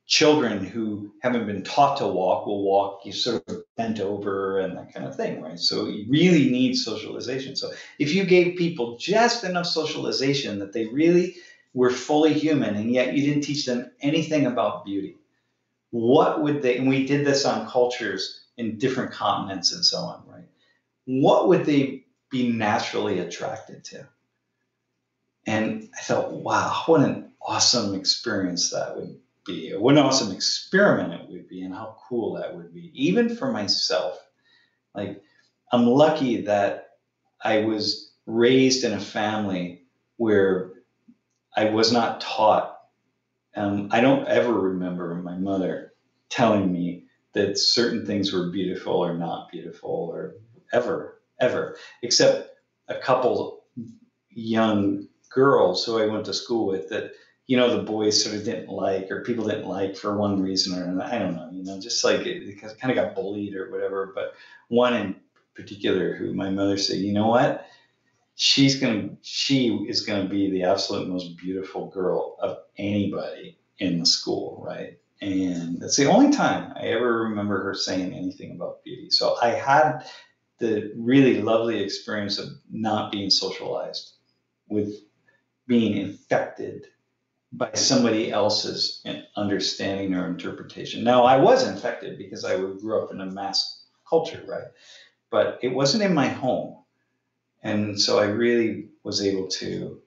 children who haven't been taught to walk will walk, you sort of bent over and that kind of thing, right? So you really need socialization. So if you gave people just enough socialization that they really were fully human, and yet you didn't teach them anything about beauty, what would they, and we did this on cultures in different continents and so on, right? What would they be naturally attracted to? And I thought, wow, what an awesome experience that would be. What an awesome experiment it would be, and how cool that would be, even for myself. Like, I'm lucky that I was raised in a family where I was not taught. I don't ever remember my mother telling me that certain things were beautiful or not beautiful, or ever, except a couple young girls who I went to school with that, the boys sort of didn't like, or people didn't like for one reason or another. I don't know, just like it kind of got bullied or whatever. But one in particular who my mother said, you know what? She is going to be the absolute most beautiful girl of anybody in the school, right? And that's the only time I ever remember her saying anything about beauty. So I had the really lovely experience of not being socialized, with being infected by somebody else's understanding or interpretation. Now, I was infected because I grew up in a mass culture, right? But it wasn't in my home. And so I really was able to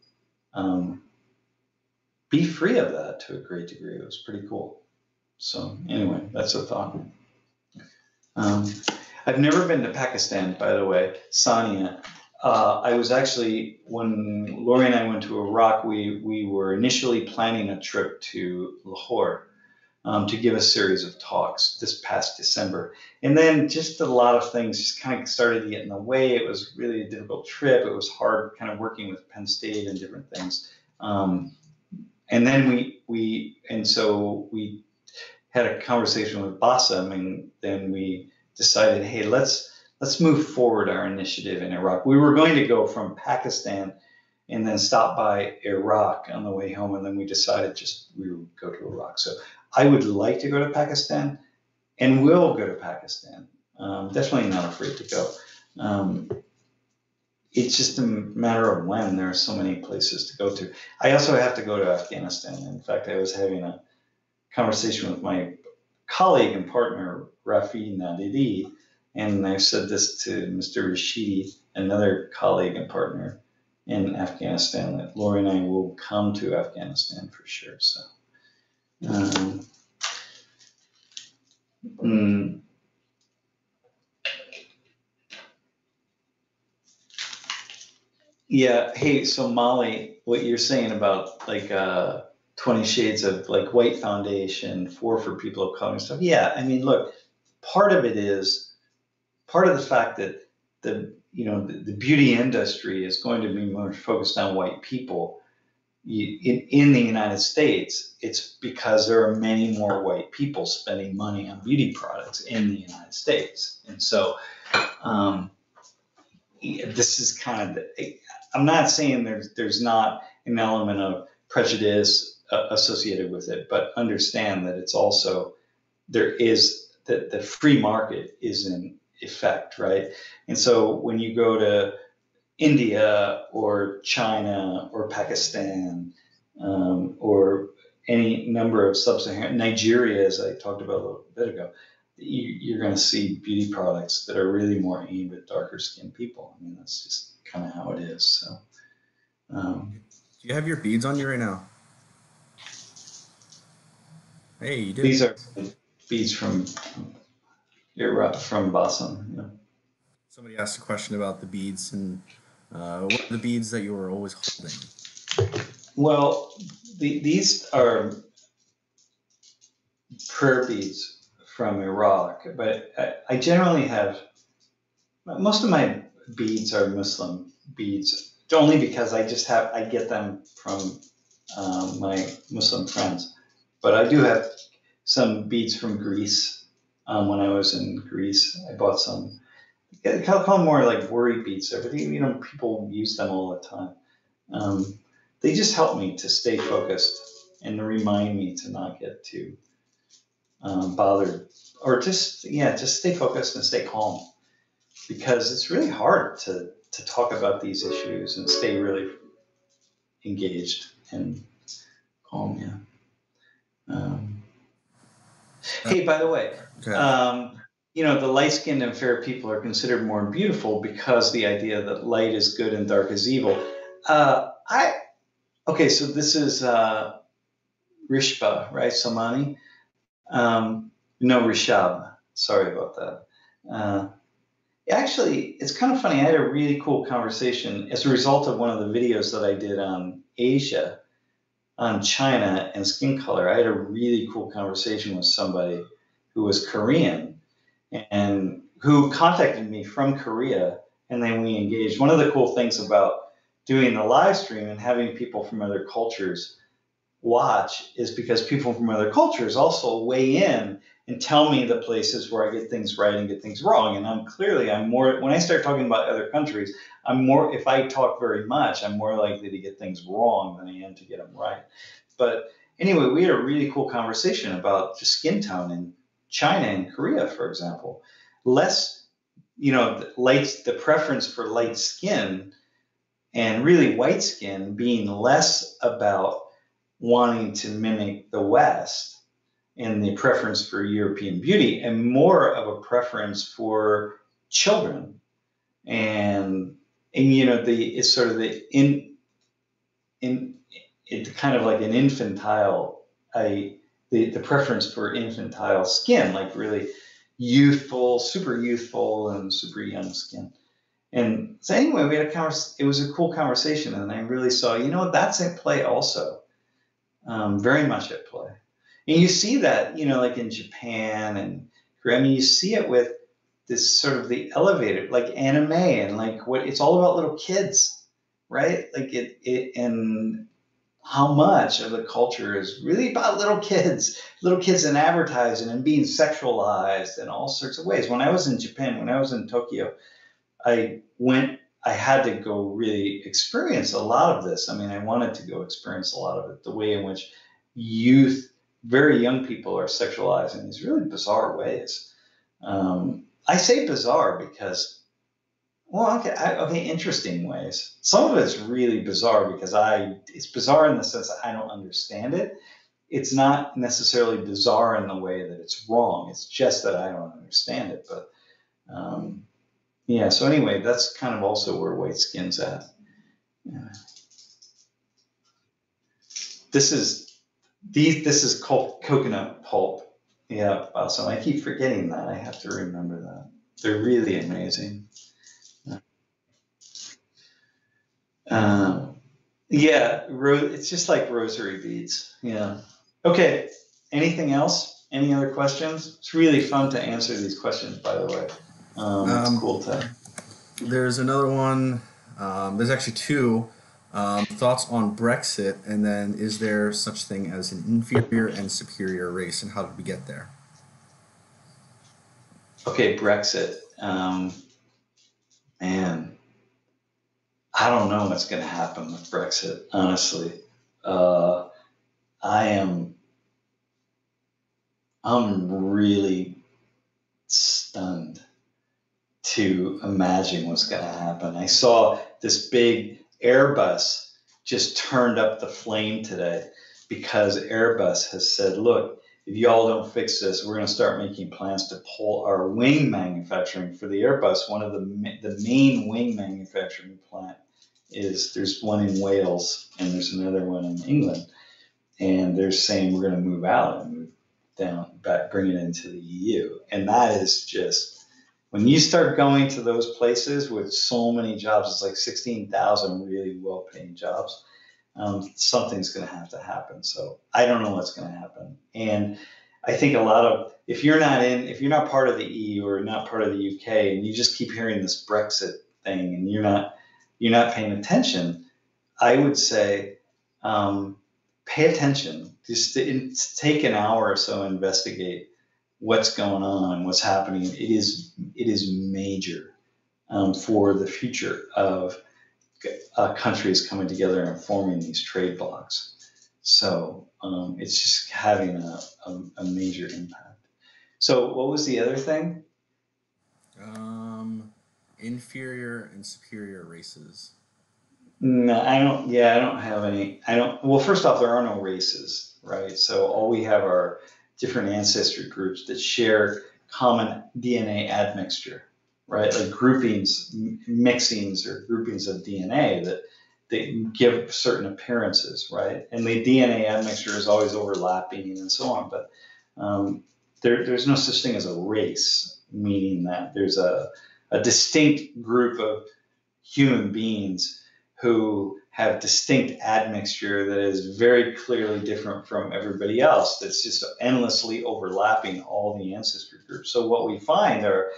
be free of that to a great degree. It was pretty cool. So anyway, that's a thought. I've never been to Pakistan, by the way, Sania. I was actually, when Lori and I went to Iraq, we were initially planning a trip to Lahore to give a series of talks this past December. And then just a lot of things just kind of started to get in the way. It was really a difficult trip. It was hard kind of working with Penn State and different things. And then we had a conversation with Basim, and then we decided, hey, let's move forward our initiative in Iraq. We were going to go from Pakistan and then stop by Iraq on the way home, and then we decided we would go to Iraq. So I would like to go to Pakistan, and will go to Pakistan. Definitely not afraid to go. It's just a matter of when. There are so many places to go to. I also have to go to Afghanistan. In fact, I was having a conversation with my colleague and partner, Rafi Nadidi, and I've said this to Mr. Rashidi, another colleague and partner in Afghanistan, that Lori and I will come to Afghanistan for sure. So, yeah. Hey, so Molly, what you're saying about 20 shades of like white foundation, for people of color and stuff. Yeah. I mean, look, part of the fact that the beauty industry is going to be more focused on white people in the United States, it's because there are many more white people spending money on beauty products in the United States. And so this is kind of, I'm not saying there's not an element of prejudice associated with it, but understand that it's also, there is, that the free market is in effect, right? And so when you go to India or China or Pakistan or any number of sub-Saharan, Nigeria, as I talked about a little bit ago, you're going to see beauty products that are really more aimed at darker skinned people. I mean, that's just kind of how it is. So, do you have your beads on you right now? Hey, you did. These are beads from Iraq, from Basim. Yeah. Somebody asked a question about the beads, and what are the beads that you were always holding? Well, these are prayer beads from Iraq, but I generally have, most of my beads are Muslim beads, only because I get them from my Muslim friends. But I do have some beads from Greece. When I was in Greece, I bought some. I call them more like worry beads. Everything, you know, people use them all the time. They just help me to stay focused and to remind me to not get too bothered, or just stay focused and stay calm, because it's really hard to talk about these issues and stay really engaged and calm. Yeah. Hey, by the way, okay. You know, the light-skinned and fair people are considered more beautiful because the idea that light is good and dark is evil. So this is Rishba, right? Somani. No, Rishab. Sorry about that. Actually, it's kind of funny. I had a really cool conversation as a result of one of the videos that I did on Asia, on China and skin color. I had a really cool conversation with somebody who was Korean and who contacted me from Korea, and then we engaged. One of the cool things about doing the live stream and having people from other cultures watch is because people from other cultures also weigh in and tell me the places where I get things right and get things wrong. And when I start talking about other countries, if I talk very much, I'm more likely to get things wrong than I am to get them right. But anyway, we had a really cool conversation about just skin tone in China and Korea, for example. The preference for light skin and really white skin being less about wanting to mimic the West and the preference for European beauty, and more of a preference for children. And you know, it's sort of it's kind of like an infantile, the preference for infantile skin, like really youthful, super youthful and super young skin. And so anyway, we had it was a cool conversation, and I really saw, that's at play also, very much at play. And you see that, like in Japan and Korea. I mean, you see it with this sort of the elevated, like anime and like what it's all about, little kids, right? Like and how much of the culture is really about little kids and advertising and being sexualized in all sorts of ways. When I was in Japan, when I was in Tokyo, I had to go really experience a lot of this. I mean, I wanted to go experience a lot of it, the way in which youth, very young people are sexualized in these really bizarre ways. I say bizarre because, interesting ways. Some of it's really bizarre because it's bizarre in the sense that I don't understand it. It's not necessarily bizarre in the way that it's wrong. It's just that I don't understand it, but, yeah, so anyway, that's kind of also where white skin's at. Yeah. This is called coconut pulp. Yeah, awesome. I keep forgetting that. I have to remember that. They're really amazing. It's just like rosary beads. Yeah. Okay. Anything else? Any other questions? It's really fun to answer these questions, by the way. It's cool. There's another one. There's actually two. Thoughts on Brexit, and then is there such thing as an inferior and superior race, and how did we get there? Okay, Brexit. Man, I don't know what's going to happen with Brexit, honestly. I'm really stunned to imagine what's going to happen. I saw this big Airbus just turned up the flame today because Airbus has said, look, if y'all don't fix this, we're going to start making plans to pull our wing manufacturing for the Airbus. One of the main wing manufacturing plant is, there's one in Wales and there's another one in England. And they're saying we're going to move out and move down, back, bring it into the EU. And that is just, when you start going to those places with so many jobs, it's like 16,000 really well-paying jobs, something's going to have to happen. So I don't know what's going to happen. And I think a lot of, if you're not part of the EU or not part of the UK, and you just keep hearing this Brexit thing and you're not paying attention, I would say pay attention. Just take an hour or so, investigate what's going on, what's happening. It is major for the future of countries coming together and forming these trade blocks. So it's just having a major impact. So what was the other thing? Inferior and superior races. No, I don't have any. Well, first off, there are no races, right? So all we have are different ancestry groups that share common DNA admixture, right? Like groupings, mixings or groupings of DNA that they give certain appearances, right? And the DNA admixture is always overlapping and so on, but there's no such thing as a race, meaning that there's a distinct group of human beings who have distinct admixture that is very clearly different from everybody else, that's just endlessly overlapping all the ancestry groups. So what we find are,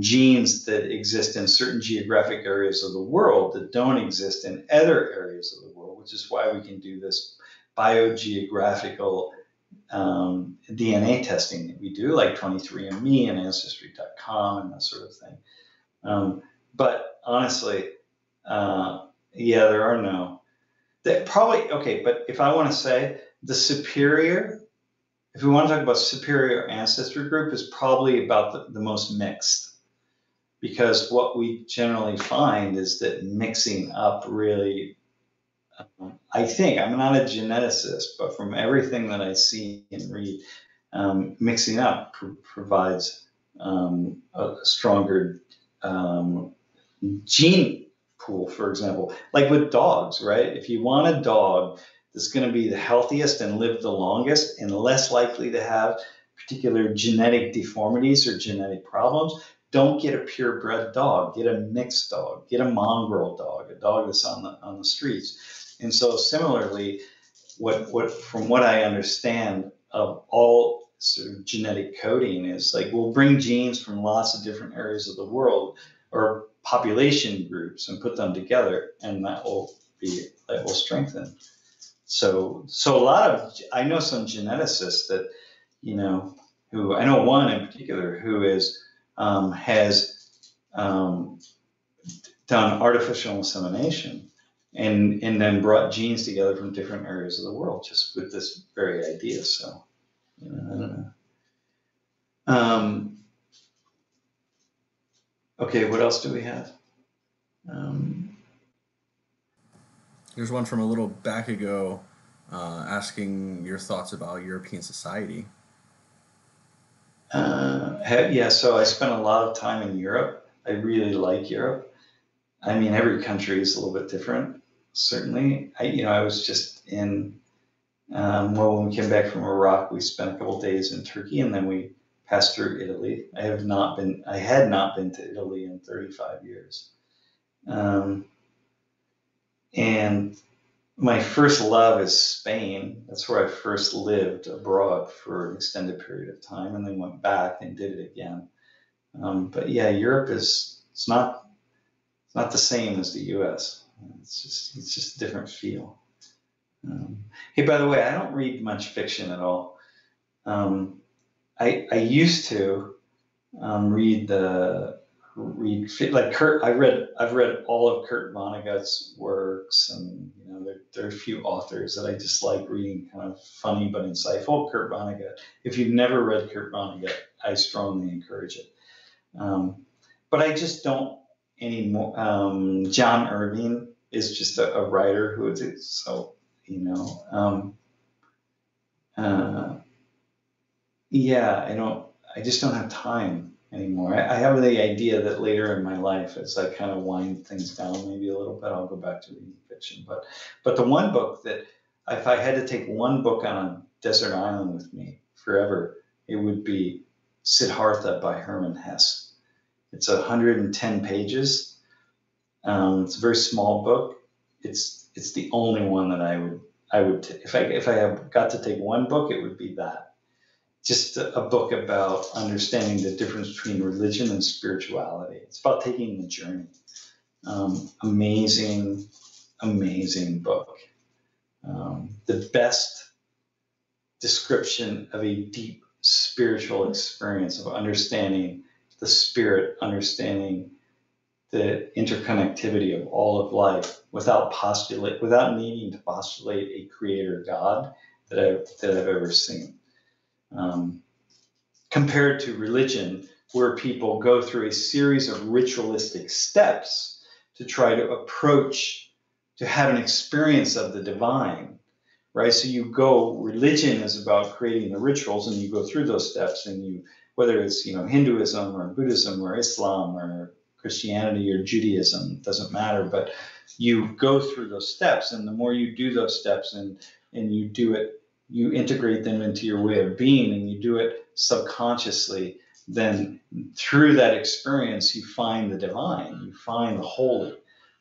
genes that exist in certain geographic areas of the world that don't exist in other areas of the world, which is why we can do this biogeographical DNA testing that we do, like 23andMe and Ancestry.com and that sort of thing. But honestly, there are no. But if I want to say the superior, if we want to talk about superior ancestry group, is probably about the most mixed. Because what we generally find is that mixing up really, I'm not a geneticist, but from everything that I see and read, mixing up provides a stronger gene pool, for example, like with dogs, right? If you want a dog that's going to be the healthiest and live the longest and less likely to have particular genetic deformities or genetic problems, don't get a purebred dog. Get a mixed dog. Get a mongrel dog, a dog that's on the streets. And so similarly, from what I understand of all sort of genetic coding is like, we'll bring genes from lots of different areas of the world or population groups and put them together, and that will strengthen. So a lot of, I know some geneticists that, I know one in particular who is, has done artificial insemination and then brought genes together from different areas of the world just with this very idea. So. I don't know. Okay, what else do we have? Here's one from a little back ago, asking your thoughts about European society. So I spent a lot of time in Europe. I really like Europe. I mean, every country is a little bit different, certainly. I was just in... when we came back from Iraq, we spent a couple days in Turkey, and then we passed through Italy. I had not been to Italy in 35 years. And my first love is Spain. That's where I first lived abroad for an extended period of time, and then went back and did it again. But yeah, Europe is, it's not, not the same as the U.S. It's just a different feel. Hey, by the way, I don't read much fiction at all. I used to read Kurt. I've read all of Kurt Vonnegut's works, and you know there are a few authors that I just like reading, kind of funny but insightful. Kurt Vonnegut. If you've never read Kurt Vonnegut, I strongly encourage it. But I just don't anymore. John Irving is just a writer who is so, you know. I just don't have time anymore. I have the idea that later in my life, as I kind of wind things down maybe a little bit, I'll go back to reading fiction. But the one book that, if I had to take one book on a desert island with me forever, it would be Siddhartha by Hermann Hesse. It's 110 pages. It's a very small book. It's the only one that I would if I got to take one book, it would be that. Just a book about understanding the difference between religion and spirituality. It's about taking the journey. Amazing, amazing book. The best description of a deep spiritual experience of understanding the spirit, understanding the interconnectivity of all of life without needing to postulate a creator God that I've ever seen. Compared to religion, where people go through a series of ritualistic steps to try to approach, to have an experience of the divine, right? So you go, religion is about creating the rituals, and you go through those steps, and you, whether it's, you know, Hinduism or Buddhism or Islam or Christianity or Judaism, doesn't matter, but you go through those steps, and the more you do those steps and you do it, you integrate them into your way of being, and you do it subconsciously, then through that experience, you find the divine, you find the holy,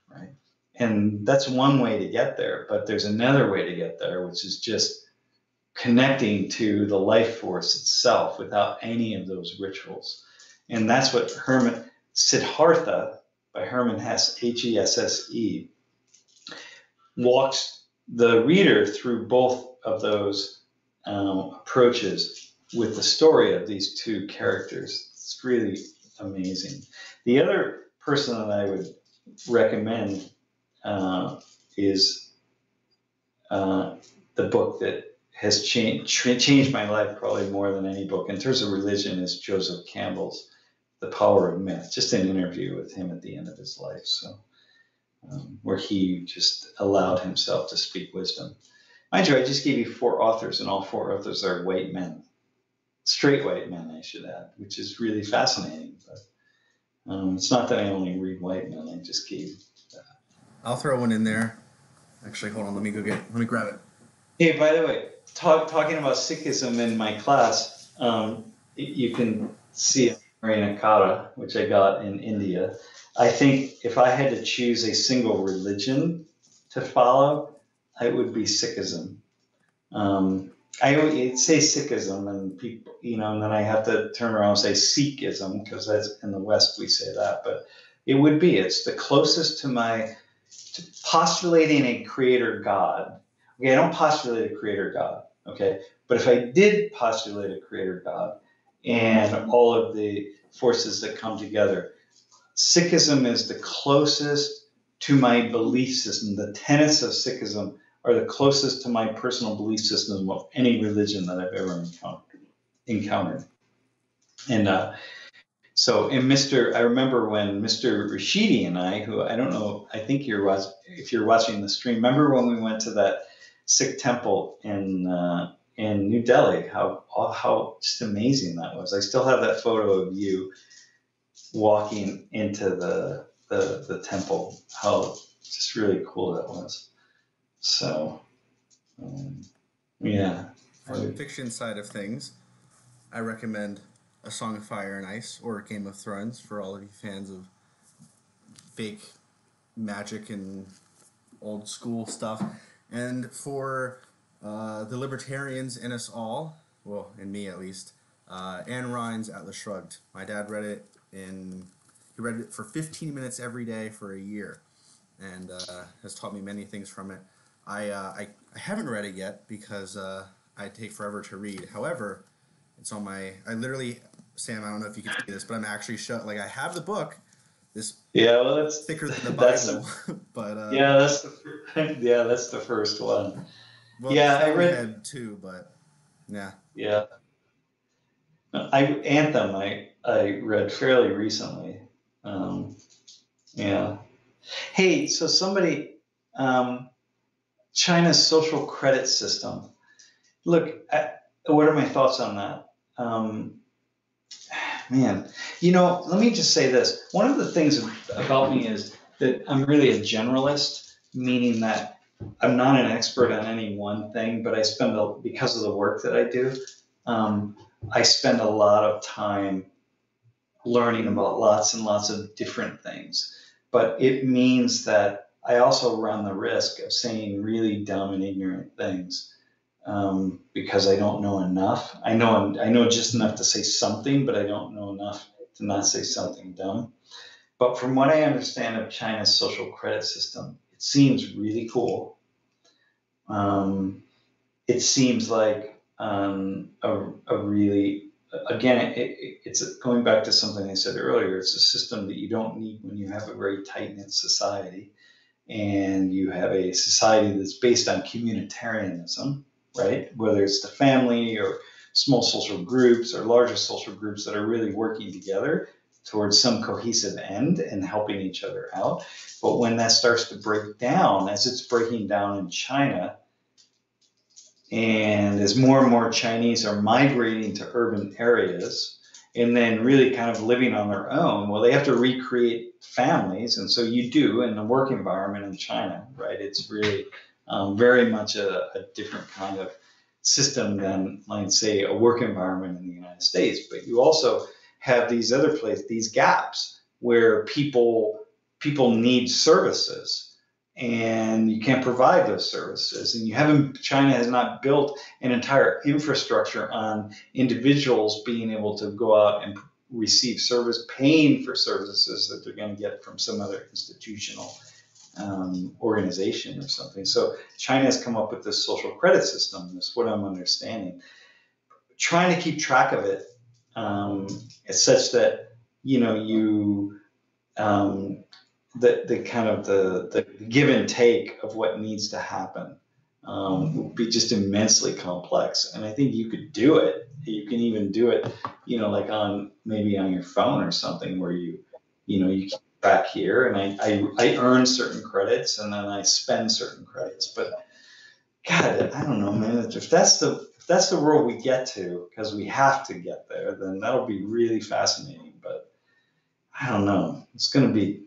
right? And that's one way to get there, but there's another way to get there, which is just connecting to the life force itself without any of those rituals. And that's what Siddhartha by Hermann Hesse, Hesse, walks the reader through both of those approaches with the story of these two characters. It's really amazing. The other person that I would recommend is the book that has changed my life probably more than any book in terms of religion is Joseph Campbell's The Power of Myth, just an interview with him at the end of his life, so where he just allowed himself to speak wisdom. Mind you, I just gave you four authors, and all four authors are white men, straight white men, I should add, which is really fascinating. But it's not that I only read white men; I just gave. I'll throw one in there. Actually, hold on. Let me grab it. Hey, by the way, talking about Sikhism in my class, you can see a Marinakata, which I got in India. I think if I had to choose a single religion to follow, it would be Sikhism. I would say Sikhism, and people, you know, and then I have to turn around and say Sikhism, because that's in the West we say that, but it would be, it's the closest to postulating a creator God. Okay, I don't postulate a creator God, okay? But if I did postulate a creator God and all of the forces that come together, Sikhism is the closest to my belief system. The tenets of Sikhism are the closest to my personal belief system of any religion that I've ever encountered. And I remember when Mr. Rashidi and I, who I don't know, I think if you're watching the stream, remember when we went to that Sikh temple in New Delhi? How just amazing that was! I still have that photo of you walking into the temple, how just really cool that was. So, yeah. From the fiction side of things, I recommend A Song of Fire and Ice or Game of Thrones for all of you fans of fake magic and old school stuff. And for the libertarians in us all, well, in me at least, Anne Rind's Atlas Shrugged. My dad read it in He read it for 15 minutes every day for a year, and has taught me many things from it. I haven't read it yet because I take forever to read. However, it's on my – I literally – Sam, I don't know if you can see this, but I'm actually shut – like I have the book. This well, that's thicker than the Bible. But that's the first one. Well, yeah, I read two, but yeah. Yeah. Anthem I read fairly recently. Yeah. Hey, so somebody China's social credit system. Look, what are my thoughts on that? Man, you know, let me just say this. One of the things about me is that I'm really a generalist, meaning that I'm not an expert on any one thing, but I spend, because of the work that I do, I spend a lot of time learning about lots and lots of different things. But it means that I also run the risk of saying really dumb and ignorant things. Because I don't know enough. I know just enough to say something, but I don't know enough to not say something dumb. But from what I understand of China's social credit system, it seems really cool. It seems like a really, again, it's going back to something I said earlier. It's a system that you don't need when you have a very tight-knit society, and you have a society that's based on communitarianism. Right? Whether it's the family or small social groups or larger social groups that are really working together towards some cohesive end and helping each other out. But when that starts to break down, as it's breaking down in China, and as more and more Chinese are migrating to urban areas and then really kind of living on their own, well, they have to recreate families. And so you do in the work environment in China, right? It's really... very much a different kind of system than, let's say, a work environment in the United States. But you also have these other places, these gaps where people need services, and you can't provide those services. And you haven't, China has not built an entire infrastructure on individuals being able to go out and receive service, paying for services that they're going to get from some other institutional organization or something. So China has come up with this social credit system. That's what I'm understanding. Trying to keep track of it, it's such that, you know, you the kind of the give and take of what needs to happen would be just immensely complex. And I think you could do it. You can even do it, you know, like on maybe on your phone or something where you can back here, and I earn certain credits and then I spend certain credits. But God, I don't know, man. If that's the world we get to, because we have to get there, then that'll be really fascinating. But I don't know. That's gonna be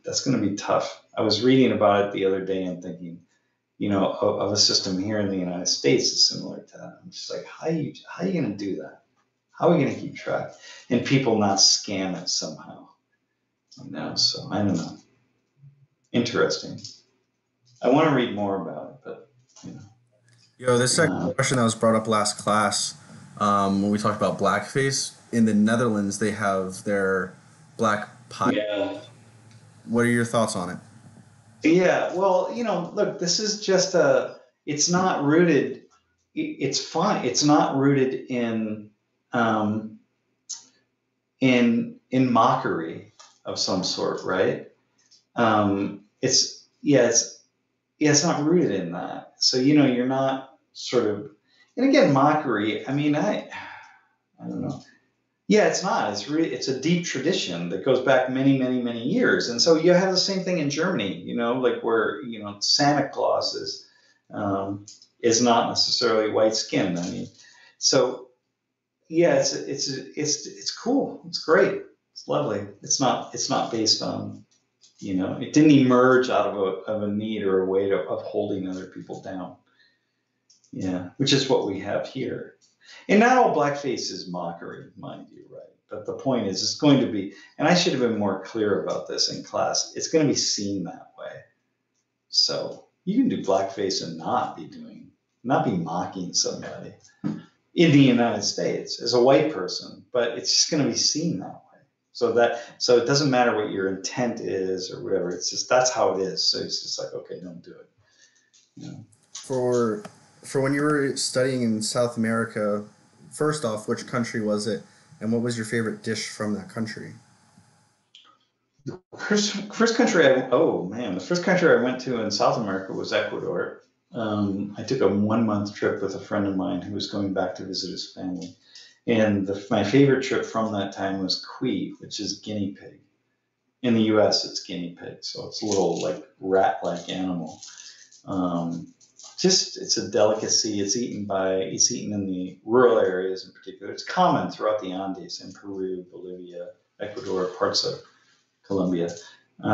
tough. I was reading about it the other day and thinking, you know, of a system here in the United States is similar to that. I'm just like, how are you gonna do that? How are we gonna keep track and people not scam it somehow? No, so I don't know. Interesting. I want to read more about it, but you know. Yo, this second question that was brought up last class, when we talked about blackface in the Netherlands, they have their black pie. Yeah. What are your thoughts on it? Yeah, well, you know, look, this is just it's not rooted. It's fine. It's not rooted in mockery of some sort, right? It's not rooted in that. So, you know, you're not sort of, and again, mockery, I mean, I don't know. Yeah, it's not, it's really, it's a deep tradition that goes back many, many, many years. And so you have the same thing in Germany, you know, like where, you know, Santa Claus is not necessarily white skinned. I mean, so yeah, it's cool. It's great. It's lovely. It's not based on, you know, it didn't emerge out of a need or a way of holding other people down. Yeah, which is what we have here. And not all blackface is mockery, mind you, right? But the point is, it's going to be, and I should have been more clear about this in class, it's going to be seen that way. So you can do blackface and not be mocking somebody in the United States as a white person, but it's just going to be seen that way. So it doesn't matter what your intent is or whatever. It's just that's how it is. So it's just like, okay, don't do it. You know? For when you were studying in South America, first off, which country was it, and what was your favorite dish from that country? The first country I went to in South America was Ecuador. I took a 1-month trip with a friend of mine who was going back to visit his family. And my favorite trip from that time was cuy, which is guinea pig. In the U.S., it's guinea pig, so it's a little like rat-like animal. It's a delicacy. It's eaten in the rural areas in particular. It's common throughout the Andes in Peru, Bolivia, Ecuador, parts of Colombia. I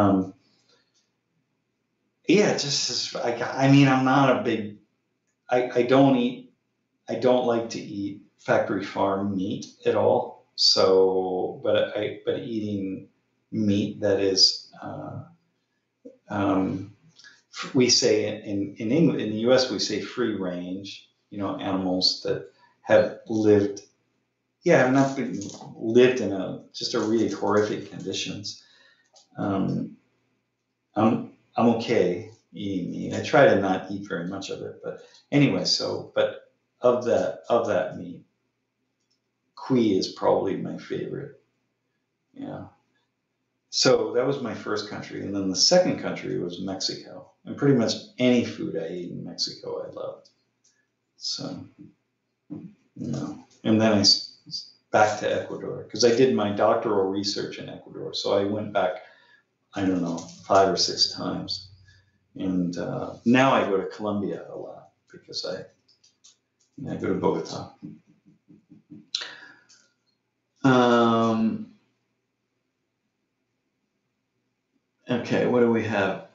don't like to eat factory farm meat at all. So, but eating meat that is, we say in England, in the U.S., we say free range, you know, animals that have lived, lived in just a really horrific conditions. I'm okay eating meat. I try to not eat very much of it, but anyway, but of that meat, cuy is probably my favorite. Yeah. So that was my first country. And then the second country was Mexico. And pretty much any food I ate in Mexico, I loved. So, no. And then I back to Ecuador because I did my doctoral research in Ecuador. So I went back, I don't know, 5 or 6 times. And now I go to Colombia a lot because I go to Bogota. Okay, what do we have?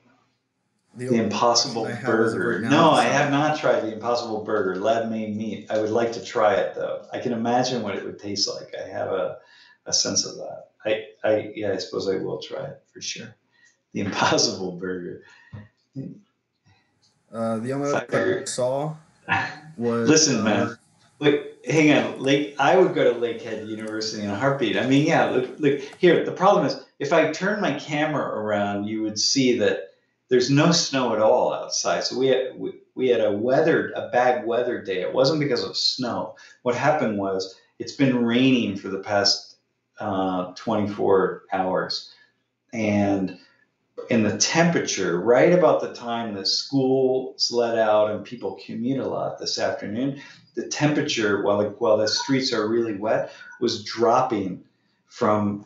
The Impossible Burger. I have not tried the Impossible Burger, lab-made meat. I would like to try it, though. I can imagine what it would taste like. I have a sense of that. I suppose I will try it for sure. The Impossible Burger. The only other I saw was... Listen, man. Look, hang on. I would go to Lakehead University in a heartbeat. I mean, yeah, look. Here, the problem is, if I turn my camera around, you would see that there's no snow at all outside. So we had a bad weather day. It wasn't because of snow. What happened was it's been raining for the past 24 hours, and the temperature right about the time that schools let out and people commute a lot this afternoon, the temperature while the streets are really wet was dropping from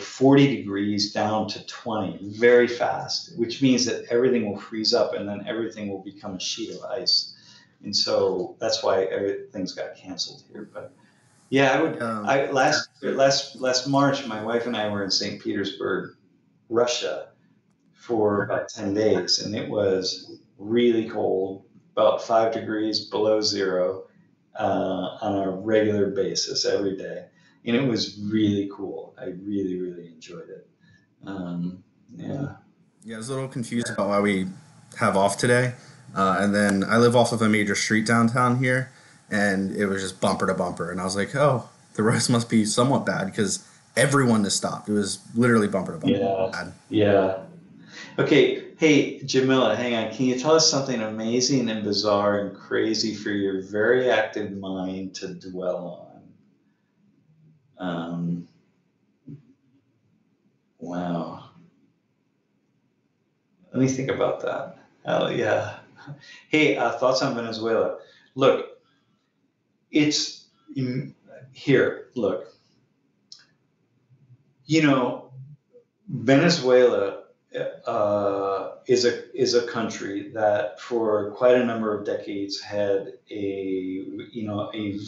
40 degrees down to 20 very fast, which means that everything will freeze up and then everything will become a sheet of ice. And so that's why everything's got canceled here. But yeah, I would. Last March, my wife and I were in St. Petersburg, Russia, for about 10 days, and it was really cold, about 5 degrees below zero on a regular basis every day. And it was really cool. I really, really enjoyed it. Yeah. Yeah, I was a little confused about why we have off today. And then I live off of a major street downtown here, and it was just bumper to bumper. And I was like, oh, the roads must be somewhat bad because everyone has stopped. It was literally bumper to bumper. Yeah. Bad. Yeah. Okay. Hey, Jamila, hang on. Can you tell us something amazing and bizarre and crazy for your very active mind to dwell on? Wow. Let me think about that. Oh, yeah. Hey, thoughts on Venezuela? Look, Venezuela is a country that for quite a number of decades had a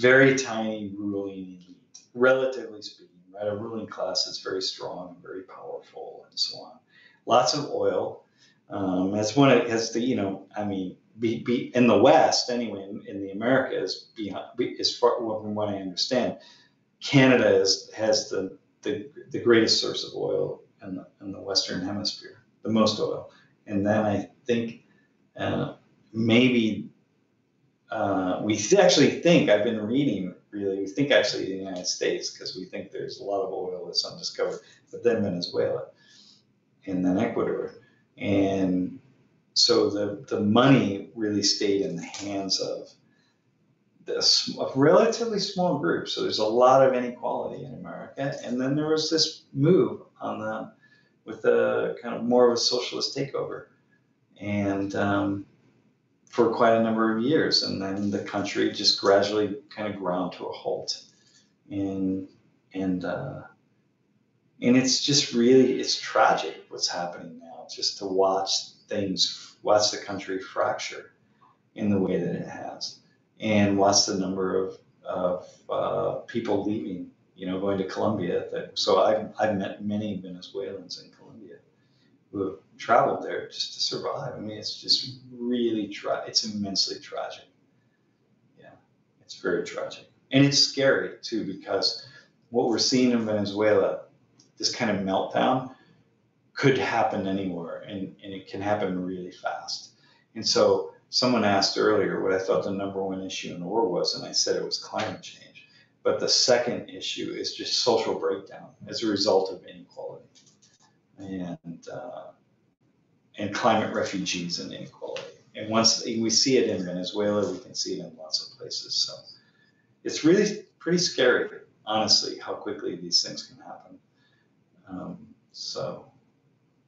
very tiny ruling elite. Relatively speaking, right? A ruling class that's very strong and very powerful and so on. Lots of oil. In the West anyway, in the Americas, as far from what I understand, Canada has the greatest source of oil in the Western Hemisphere, the most oil. And then I think maybe we actually think I've been reading really, we think actually the United States, because we think there's a lot of oil that's undiscovered, but then Venezuela and then Ecuador. And so the money really stayed in the hands of a relatively small group. So there's a lot of inequality in America. And then there was this move on with a kind of more of a socialist takeover, and for quite a number of years. And then the country just gradually kind of ground to a halt. And it's just really, it's tragic what's happening now, just to watch the country fracture in the way that it has. And watch the number of people leaving, going to Colombia. So I've met many Venezuelans in Colombia who have traveled there just to survive. I mean, it's just really it's immensely tragic. Yeah, it's very tragic. And it's scary too, because what we're seeing in Venezuela, this kind of meltdown, could happen anywhere, and it can happen really fast. And so someone asked earlier what I thought the number one issue in the world was, and I said it was climate change. But the second issue is just social breakdown as a result of inequality and climate refugees and inequality. And once we see it in Venezuela, we can see it in lots of places. So it's really pretty scary, honestly, how quickly these things can happen. So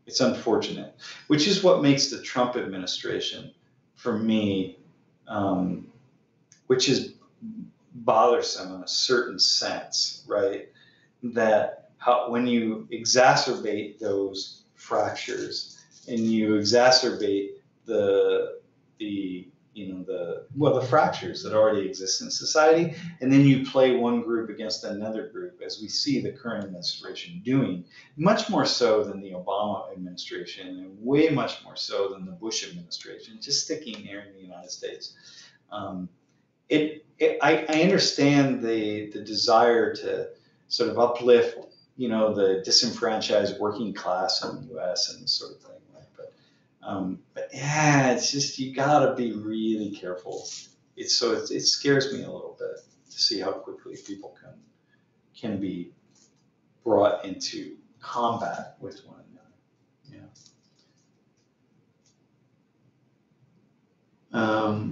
it's unfortunate, which is what makes the Trump administration, for me, which is bothersome in a certain sense, right? That when you exacerbate those fractures and you exacerbate the fractures that already exist in society, and then you play one group against another group, as we see the current administration doing, much more so than the Obama administration, and way much more so than the Bush administration, just sticking here in the United States. I understand the desire to sort of uplift, the disenfranchised working class in the U.S. and this sort of thing. But yeah, it's just, you gotta be really careful. It scares me a little bit to see how quickly people can be brought into combat with one another. Yeah.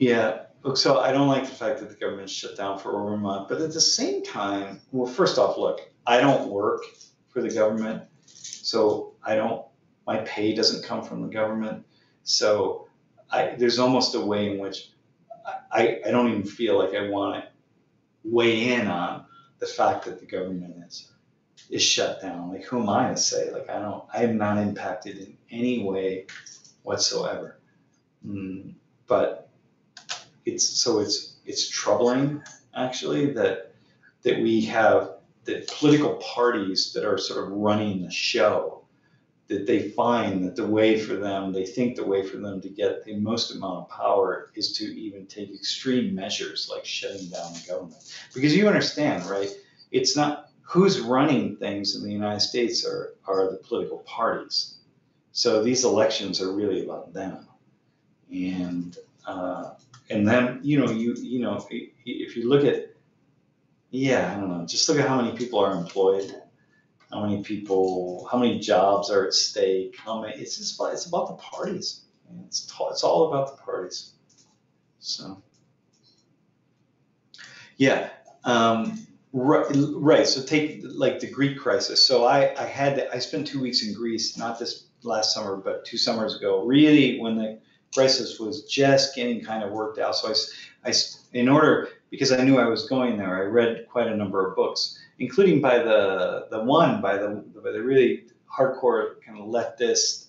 Yeah. Look, so I don't like the fact that the government shut down for over a month, but at the same time, well, first off, look, I don't work for the government. So my pay doesn't come from the government. So there's almost a way in which I don't even feel like I want to weigh in on the fact that the government is shut down. Like, who am I to say? Like, I'm not impacted in any way whatsoever. But it's troubling, actually, that we have the political parties that are sort of running the show, that they find that the way for them to get the most amount of power is to even take extreme measures like shutting down the government. Because you understand, right? It's not who's running things in the United States are the political parties. So these elections are really about them. And then, if you look at, yeah, I don't know. Just look at how many people are employed, how many jobs are at stake, it's about the parties. It's all about the parties. So, yeah. Right. So take like the Greek crisis. So I spent 2 weeks in Greece, not this last summer, but 2 summers ago, really when the crisis was just getting kind of worked out. So because I knew I was going there, I read quite a number of books, including by the really hardcore kind of leftist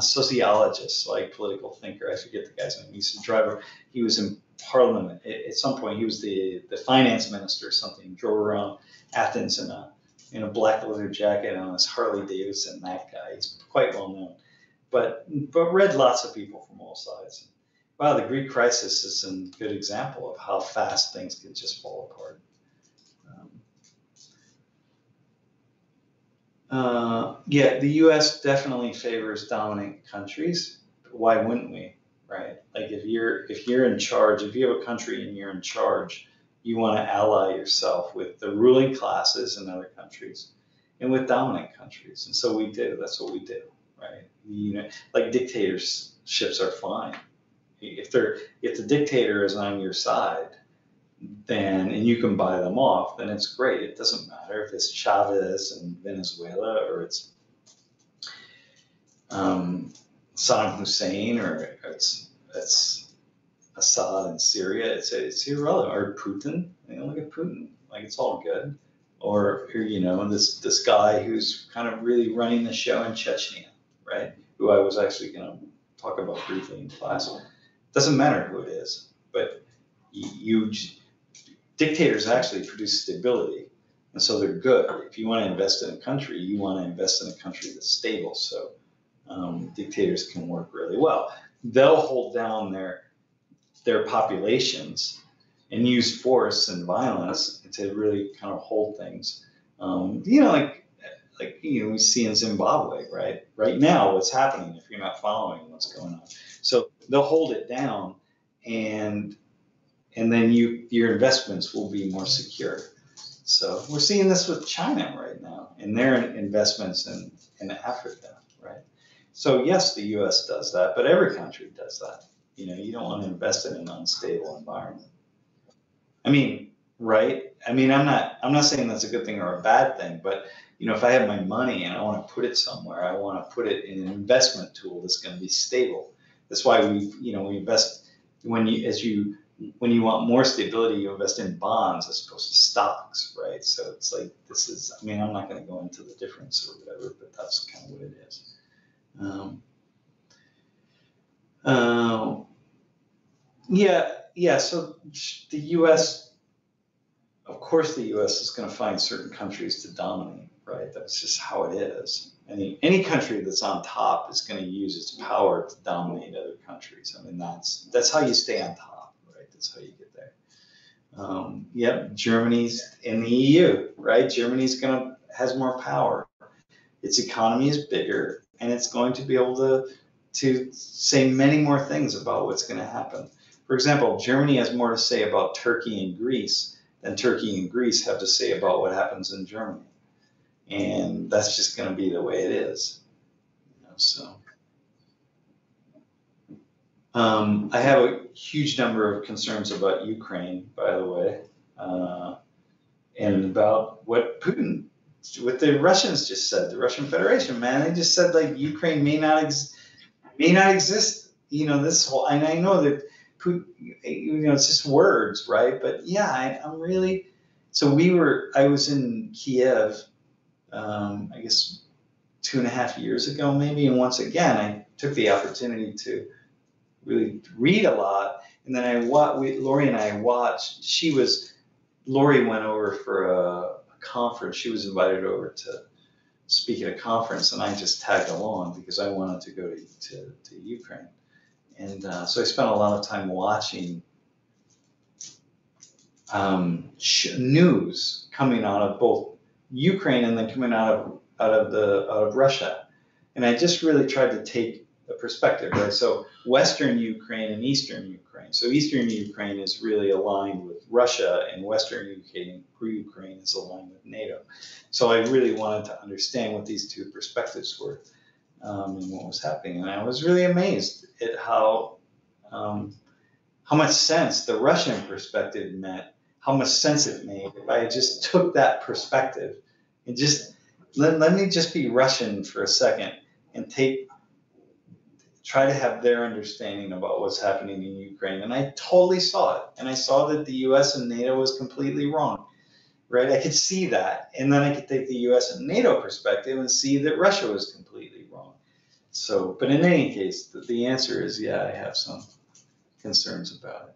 sociologist, like political thinker. I forget the guy's name. He's a driver. He was in Parliament at some point. He was the finance minister or something. Drove around Athens in a black leather jacket on his Harley Davidson. That guy. He's quite well known, but read lots of people from all sides. Wow, the Greek crisis is a good example of how fast things can just fall apart. Yeah, the U.S. definitely favors dominant countries. Why wouldn't we, right? Like if you're in charge, if you have a country and you're in charge, you want to ally yourself with the ruling classes in other countries and with dominant countries. And so we do. That's what we do, right? You know, like dictatorships are fine. If the dictator is on your side, then and you can buy them off, then it's great. It doesn't matter if it's Chavez in Venezuela or it's Saddam Hussein or it's Assad in Syria. It's irrelevant. Or Putin. You know, look at Putin. Like it's all good. Or you know this guy who's kind of really running the show in Chechnya, right? Who I was actually going to talk about briefly in class. Doesn't matter who it is, but dictators actually produce stability, and so they're good. If you want to invest in a country, you want to invest in a country that's stable. So dictators can work really well. They'll hold down their populations and use force and violence to really kind of hold things. We see in Zimbabwe, right? Right now, what's happening if you're not following what's going on. So they'll hold it down, and then your investments will be more secure. So we're seeing this with China right now and their investments in Africa, right? So yes, the U.S. does that, but every country does that. You know, you don't want to invest in an unstable environment. I mean, right? I mean, I'm not saying that's a good thing or a bad thing, but you know, if I have my money and I want to put it somewhere, I want to put it in an investment tool that's going to be stable. That's why we invest when you want more stability, you invest in bonds as opposed to stocks, right? So it's like this is. I mean, I'm not going to go into the difference or whatever, but that's kind of what it is. So the U.S., of course, the U.S. is going to find certain countries to dominate, right? That's just how it is. Any country that's on top is going to use its power to dominate other countries. I mean, that's how you stay on top, right? That's how you get there. Germany's in the EU, right? Germany's has more power. Its economy is bigger, and it's going to be able to say many more things about what's going to happen. For example, Germany has more to say about Turkey and Greece than Turkey and Greece have to say about what happens in Germany. And that's just going to be the way it is. You know, so I have a huge number of concerns about Ukraine, by the way, and about what the Russians just said, the Russian Federation, man. They just said like Ukraine may not exist. You know, this whole, and I know that Putin, you know, it's just words, right? But yeah, I was in Kiev, I guess 2.5 years ago, maybe. And once again, I took the opportunity to really read a lot. And then Lori and I watched, Lori went over for a conference. She was invited over to speak at a conference, and I just tagged along because I wanted to go to Ukraine. And so I spent a lot of time watching news coming out of both Ukraine and then coming out of Russia, and I just really tried to take a perspective, right? So Western Ukraine and Eastern Ukraine. So Eastern Ukraine is really aligned with Russia, and Western Ukraine is aligned with NATO. So I really wanted to understand what these two perspectives were and what was happening, and I was really amazed at how much sense the Russian perspective meant. How much sense it made if I just took that perspective and just let me just be Russian for a second and try to have their understanding about what's happening in Ukraine. And I totally saw it. And I saw that the US and NATO was completely wrong, right? I could see that. And then I could take the US and NATO perspective and see that Russia was completely wrong. So, but in any case, the answer is, yeah, I have some concerns about it.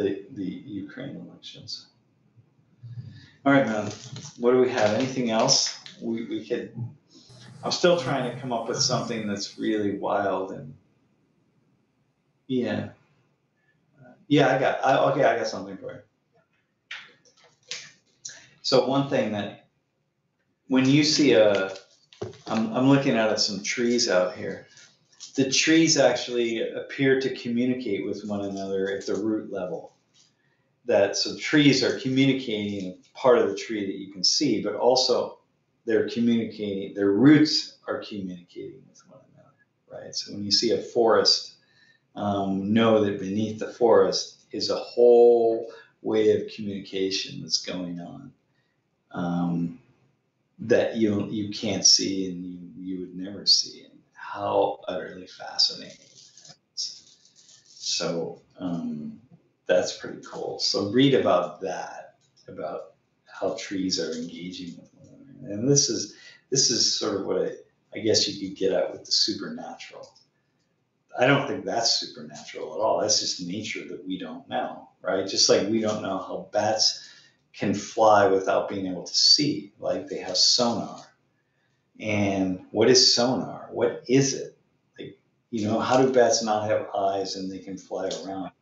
The Ukraine elections. All right, man, what do we have? Anything else? We could, I'm still trying to come up with something that's really wild and yeah. I got something for you. So one thing that when you see I'm looking out at some trees out here the trees actually appear to communicate with one another at the root level. So trees are communicating, part of the tree that you can see, but also they're communicating, their roots are communicating with one another, right? So when you see a forest, know that beneath the forest is a whole way of communication that's going on that you can't see and you would never see. And how utterly fascinating that is. So that's pretty cool. So read about that, about how trees are engaging with one another. And this is sort of what I guess you could get at with the supernatural. I don't think that's supernatural at all. That's just nature that we don't know, right? Just like we don't know how bats can fly without being able to see, like they have sonar. And what is sonar? What is it? Like, how do bats not have eyes and they can fly around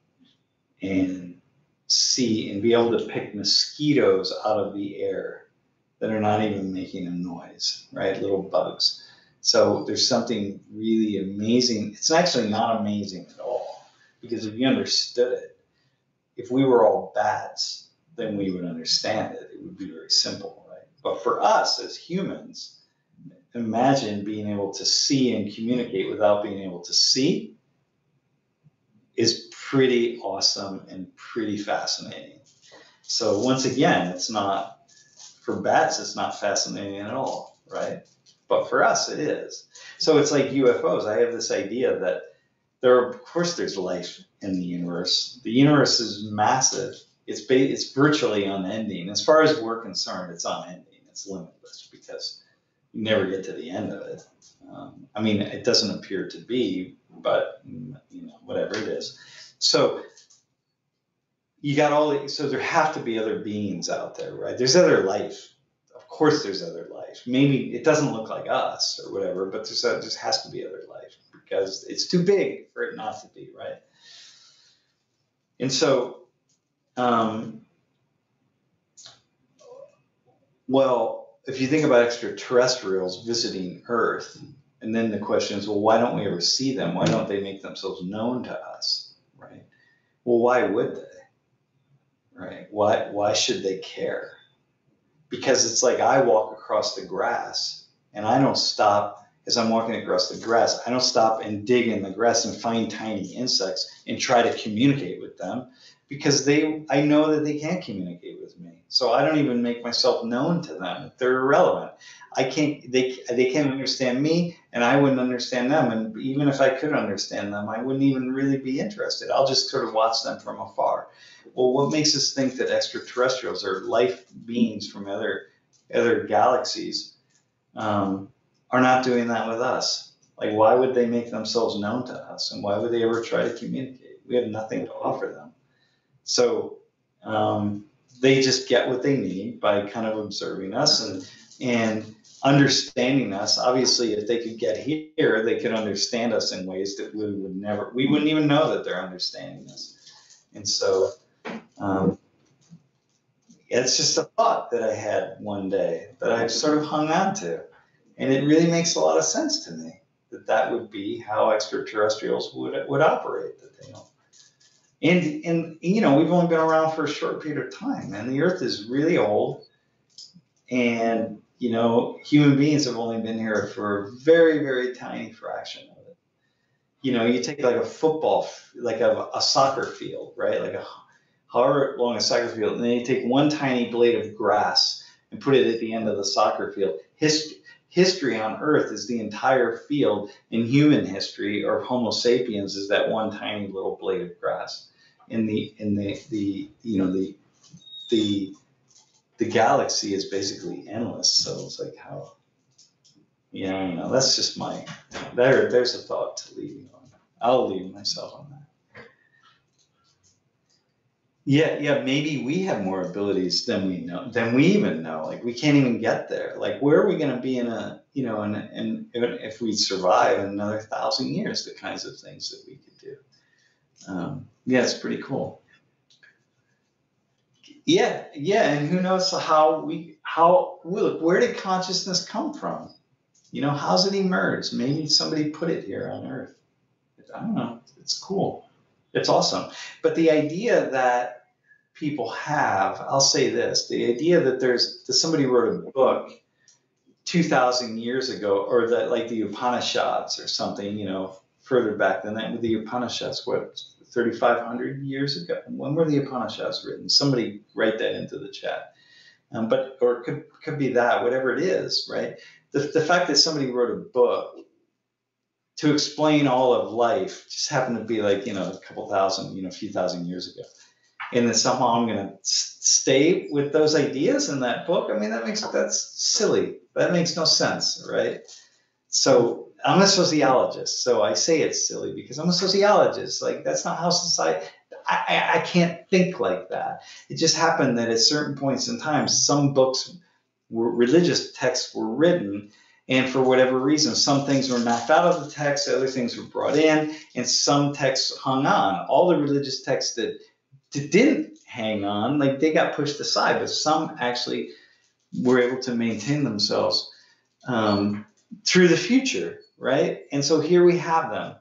and see and be able to pick mosquitoes out of the air that are not even making a noise, right? Little bugs. So there's something really amazing. It's actually not amazing at all, because if you understood it, if we were all bats, then we would understand it. It would be very simple, right? But for us as humans, imagine being able to see and communicate without being able to see is pretty awesome and pretty fascinating. So once again, for bats, it's not fascinating at all, right? But for us, it is. So it's like UFOs. I have this idea that of course, there's life in the universe. The universe is massive. It's virtually unending. As far as we're concerned, it's unending. It's limitless because you never get to the end of it. I mean, it doesn't appear to be, but whatever it is. So so there have to be other beings out there, right? There's other life. Of course there's other life. Maybe it doesn't look like us or whatever, but there just has to be other life because it's too big for it not to be, right? And so, well, if you think about extraterrestrials visiting Earth, and then the question is, well, why don't we ever see them? Why don't they make themselves known to us, right? Well, why would they, right? Why should they care? Because it's like I walk across the grass and I don't stop as I'm walking across the grass. I don't stop and dig in the grass and find tiny insects and try to communicate with them because I know that they can't communicate with me. So I don't even make myself known to them. They're irrelevant. They can't understand me and I wouldn't understand them. And even if I could understand them, I wouldn't even really be interested. I'll just sort of watch them from afar. Well, what makes us think that extraterrestrials are life beings from other galaxies are not doing that with us? Like, why would they make themselves known to us? And why would they ever try to communicate? We have nothing to offer them. So they just get what they need by kind of observing us and understanding us. Obviously, if they could get here, they could understand us in ways that we wouldn't even know that they're understanding us. And so it's just a thought that I had one day that I've sort of hung on to. And it really makes a lot of sense to me that that would be how extraterrestrials would operate, that they don't. And we've only been around for a short period of time, and the Earth is really old. And, human beings have only been here for a very, very tiny fraction of it. You take like a football, like a soccer field, right? Like however long a soccer field, and then you take one tiny blade of grass and put it at the end of the soccer field. History on Earth is the entire field, and human history, or Homo sapiens, is that one tiny little blade of grass. The galaxy is basically endless. So it's like that's just there's a thought to leave you on. I'll leave myself on that. Yeah, maybe we have more abilities than we even know. Like, we can't even get there. Like, where are we going to be in if we survive another 1,000 years, the kinds of things that we could do. Yeah, it's pretty cool. Yeah, and who knows look, where did consciousness come from? How's it emerge? Maybe somebody put it here on Earth. I don't know, it's cool. It's awesome. But the idea that people have, I'll say this, the idea that somebody wrote a book 2,000 years ago, or that like the Upanishads or something, you know, further back than that, with the Upanishads, what, 3,500 years ago? When were the Upanishads written? Somebody write that into the chat. Or it could be that, whatever it is, right? The fact that somebody wrote a book to explain all of life just happened to be like, you know, a couple thousand, you know, a few thousand years ago. And then somehow I'm going to stay with those ideas in that book. I mean, that's silly. That makes no sense, right? So I'm a sociologist, so I say it's silly because I'm a sociologist. Like, that's not how society, I can't think like that. It just happened that at certain points in time, some books, religious texts were written, and for whatever reason, some things were knocked out of the text, other things were brought in, and some texts hung on. All the religious texts that didn't hang on, like, they got pushed aside, but some actually were able to maintain themselves through the future, right? And so here we have them.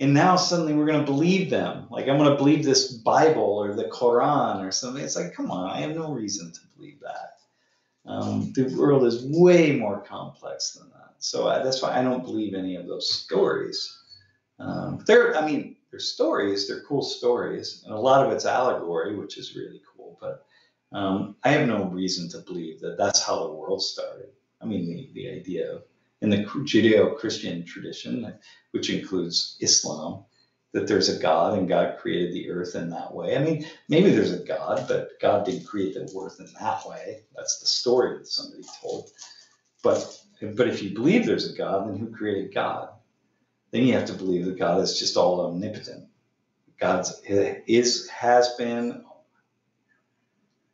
And now suddenly we're going to believe them. Like, I'm going to believe this Bible or the Quran or something. It's like, come on, I have no reason to believe that. The world is way more complex than that. So that's why I don't believe any of those stories. They're stories, they're cool stories. And a lot of it's allegory, which is really cool. But I have no reason to believe that that's how the world started. I mean, the idea of, in the Judeo-Christian tradition, which includes Islam, that there's a God and God created the earth in that way. I mean, maybe there's a God, but God didn't create the earth in that way. That's the story that somebody told. But if you believe there's a God, then who created God? Then you have to believe that God is just all omnipotent. God is, has been,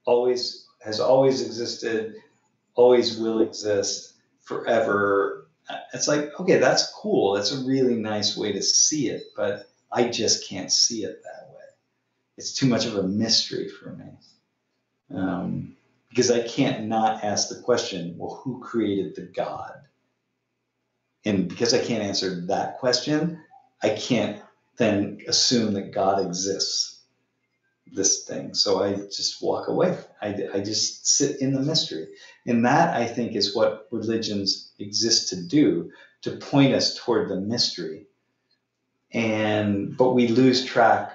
always, has always existed, always will exist, forever. It's like, okay, that's cool. That's a really nice way to see it, but I just can't see it that way. It's too much of a mystery for me. Because I can't not ask the question, well, who created the God? And because I can't answer that question, I can't then assume that God exists, this thing. So I just walk away. I just sit in the mystery. And that, I think, is what religions exist to do, to point us toward the mystery. But we lose track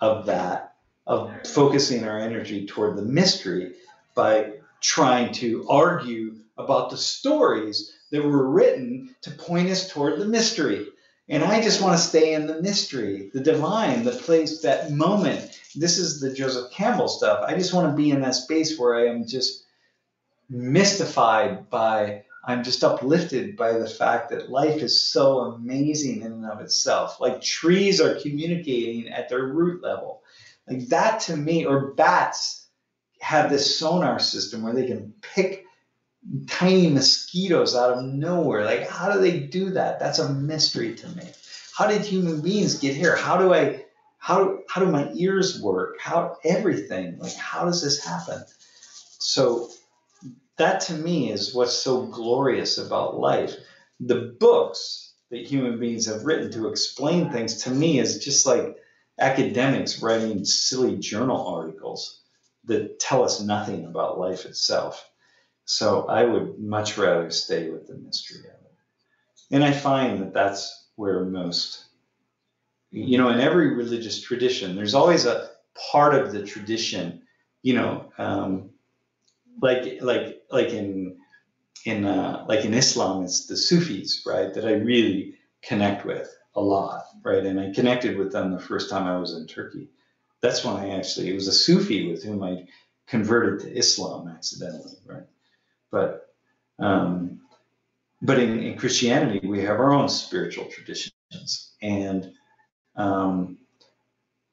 of that, of focusing our energy toward the mystery by trying to argue about the stories that were written to point us toward the mystery. And I just want to stay in the mystery, the divine, the place, that moment. This is the Joseph Campbell stuff. I just want to be in that space where I am just mystified by, I'm just uplifted by the fact that life is so amazing in and of itself. Like, trees are communicating at their root level. Like, that to me, or bats have this sonar system where they can pick tiny mosquitoes out of nowhere. Like, how do they do that? That's a mystery to me. How did human beings get here? How do my ears work? How, everything, like, how does this happen? So that to me is what's so glorious about life. The books that human beings have written to explain things, to me, is just like academics writing silly journal articles that tell us nothing about life itself. So I would much rather stay with the mystery of it. And I find that that's where most, you know, in every religious tradition, there's always a part of the tradition, you know, like in Islam, it's the Sufis, right, that I really connect with a lot, right? And I connected with them the first time I was in Turkey. That's when it was a Sufi with whom I converted to Islam accidentally, right? But in Christianity, we have our own spiritual traditions, and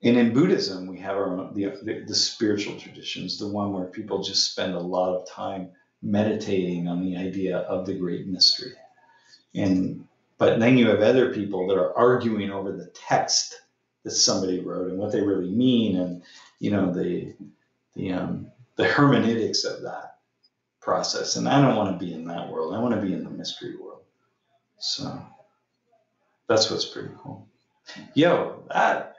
in Buddhism, we have our own, the spiritual traditions, the one where people just spend a lot of time meditating on the idea of the great mystery. But then you have other people that are arguing over the text that somebody wrote and what they really mean, and, you know, the hermeneutics of that process. And I don't want to be in that world. I want to be in the mystery world. So That's what's pretty cool. Yo, that,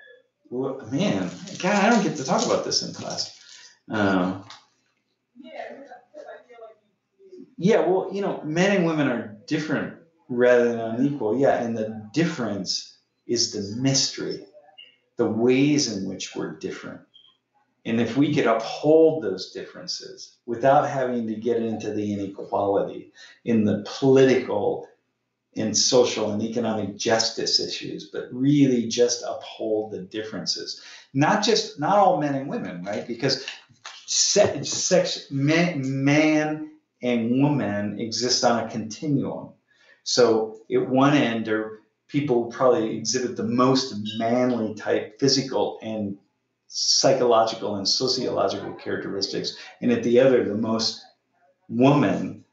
man, God, I don't get to talk about this in class. Yeah, well, you know, men and women are different rather than unequal. Yeah, and the difference is the mystery, the ways in which we're different. And if we could uphold those differences without having to get into the inequality in the political and social and economic justice issues, but really just uphold the differences. Not all men and women, right? Because man and woman exist on a continuum. So at one end are people who probably exhibit the most manly type physical and psychological and sociological characteristics, and at the other, the most woman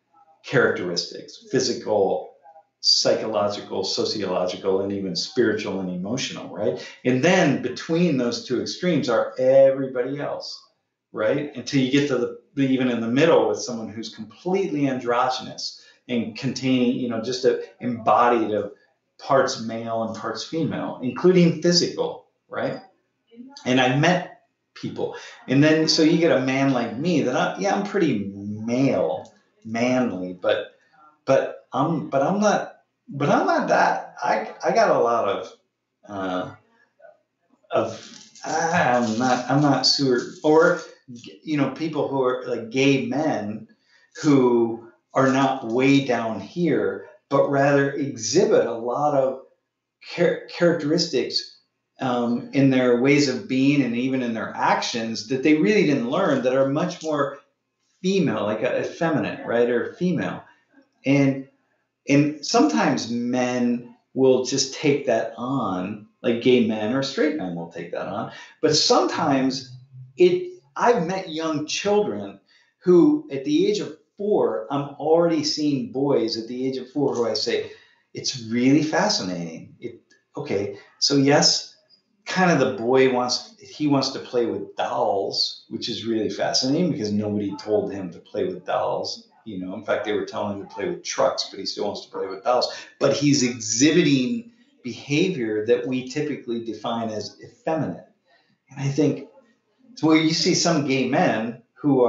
characteristics, physical, psychological, sociological, and even spiritual and emotional, right? And then between those two extremes are everybody else, right? Until you get to the even in the middle with someone who's completely androgynous and containing, you know, just embodied of parts male and parts female, including physical, right? And I met people. And then, so you get a man like me that I'm pretty male, manly, but I'm not that. I got a lot I'm not sewer, or, you know, people who are like gay men who are not way down here, but rather exhibit a lot of characteristics in their ways of being and even in their actions that they really didn't learn, that are much more female, like effeminate, right? Or female. And sometimes men will just take that on, like gay men or straight men will take that on. But sometimes I've met young children who at the age of 4, I'm already seeing boys at the age of 4 who I say, it's really fascinating. Okay, so yes, kind of the boy wants to play with dolls, which is really fascinating because nobody told him to play with dolls. You know, in fact, they were telling him to play with trucks, but he still wants to play with dolls. But he's exhibiting behavior that we typically define as effeminate. And I think it's where you see some gay men who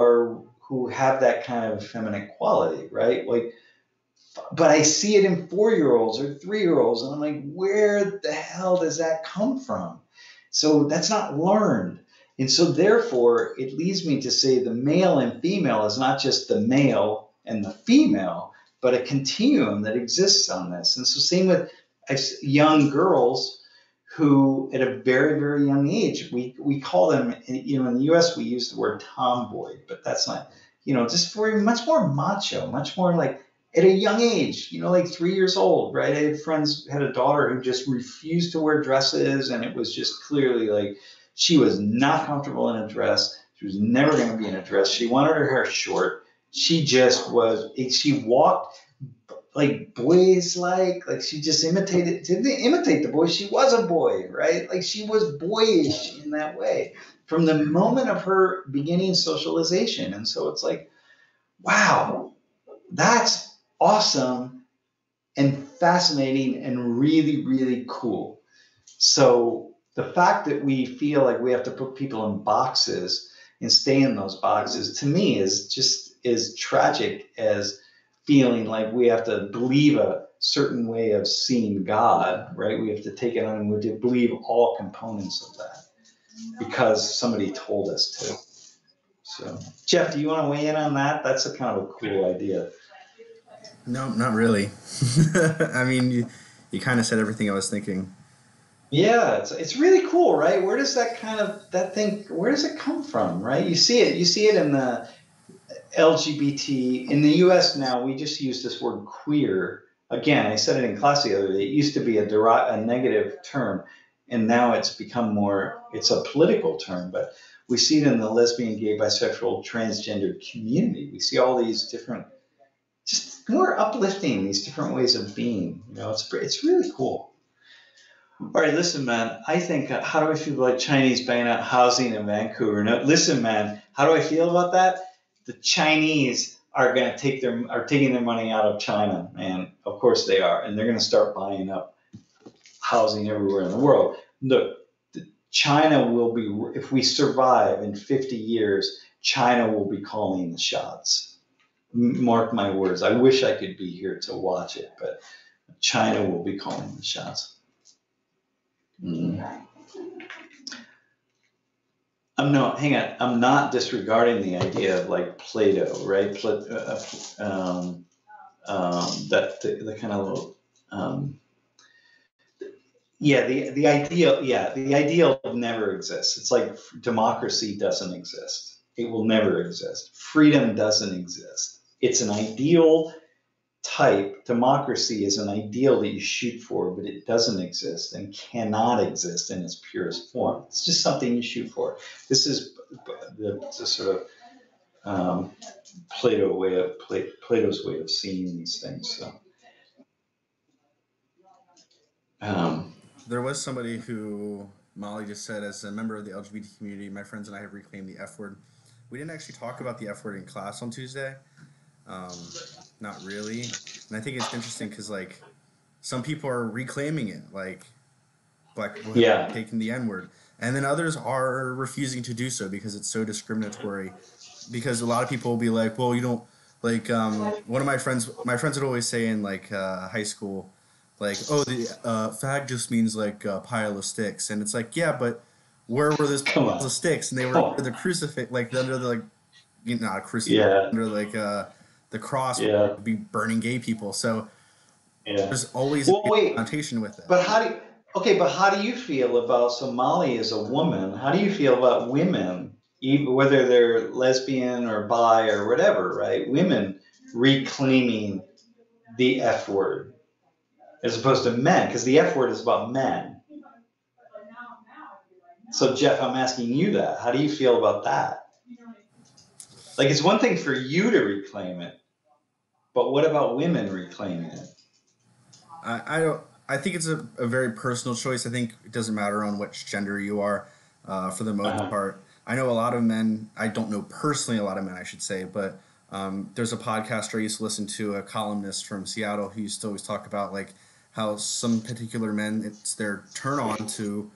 have that kind of effeminate quality, right? Like, but I see it in 4-year-olds or 3-year-olds, and I'm like, where the hell does that come from? So that's not learned. And so therefore, it leads me to say the male and female is not just the male and the female, but a continuum that exists on this. And so same with young girls who at a very, very young age, we call them, you know, in the U.S. we use the word tomboy, but that's not, you know, just very much more macho, much more like at a young age, you know, like 3 years old, right? I had friends, had a daughter who just refused to wear dresses, and it was just clearly like, she was not comfortable in a dress. She was never going to be in a dress. She wanted her hair short. She just was, she walked like boys, like she just didn't imitate the boys. She was a boy, right? Like she was boyish in that way from the moment of her beginning socialization. And so it's like, wow, that's awesome and fascinating and really, really cool. So the fact that we feel like we have to put people in boxes and stay in those boxes, to me, is just as tragic as feeling like we have to believe a certain way of seeing God, right? We have to take it on and we have to believe all components of that because somebody told us to. So, Jeff, do you want to weigh in on that? That's a kind of a cool idea. No, not really. I mean, you kind of said everything I was thinking. Yeah, it's really cool, right? Where does that kind of, that thing, where does it come from, right? You see it in the LGBT, in the US now, we just use this word queer. Again, I said it in class the other day, it used to be a negative term, and now it's become more, it's a political term, but we see it in the lesbian, gay, bisexual, transgender community. We see all these different, just more uplifting, these different ways of being, you know, it's really cool. All right, listen, man, I think, how do I feel about Chinese buying out housing in Vancouver? No, listen, man, how do I feel about that? The Chinese are going to taking their money out of China, man. Of course they are. And they're going to start buying up housing everywhere in the world. Look, China will be, if we survive in 50 years, China will be calling the shots. Mark my words. I wish I could be here to watch it, but China will be calling the shots. I'm not disregarding the idea of like Plato, right? The ideal never exists. It's like democracy doesn't exist. It will never exist. Freedom doesn't exist. It's an ideal type. Democracy is an ideal that you shoot for, but it doesn't exist and cannot exist in its purest form. It's just something you shoot for. This is the sort of Plato's way of seeing these things. So. There was somebody who Molly just said, as a member of the LGBT community, my friends and I have reclaimed the F word. We didn't actually talk about the F word in class on Tuesday. Not really. And I think it's interesting because, like, some people are reclaiming it. Like, black people have taken the N word. And then others are refusing to do so because it's so discriminatory. Because a lot of people will be like, well, you don't, like, one of my friends would always say in, like, high school, like, oh, the fag just means, like, a pile of sticks. And it's like, yeah, but where were those piles of sticks? And they were under the crucifix, like, under the, like, not a crucifix, under, like, the cross would be burning gay people. So there's always a connotation with it. But how do you feel about, so Molly is a woman, how do you feel about women, even whether they're lesbian or bi or whatever, right? Women reclaiming the F word as opposed to men, because the F word is about men. So Jeff, I'm asking you that. How do you feel about that? Like, it's one thing for you to reclaim it, but what about women reclaiming it? I think it's a very personal choice. I think it doesn't matter on which gender you are, for the most part. I know a lot of men, I don't know personally a lot of men, I should say, but there's a podcaster I used to listen to, a columnist from Seattle, who used to always talk about, like, how some particular men, it's their turn on to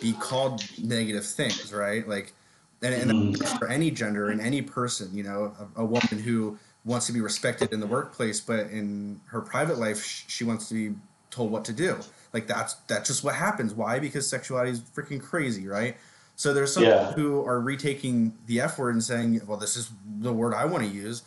be called negative things, right? Like, and for any gender and any person, you know, a woman who wants to be respected in the workplace, but in her private life, she wants to be told what to do. Like, that's just what happens. Why? Because sexuality is freaking crazy, right? So there's some who are retaking the F word and saying, well, this is the word I want to use.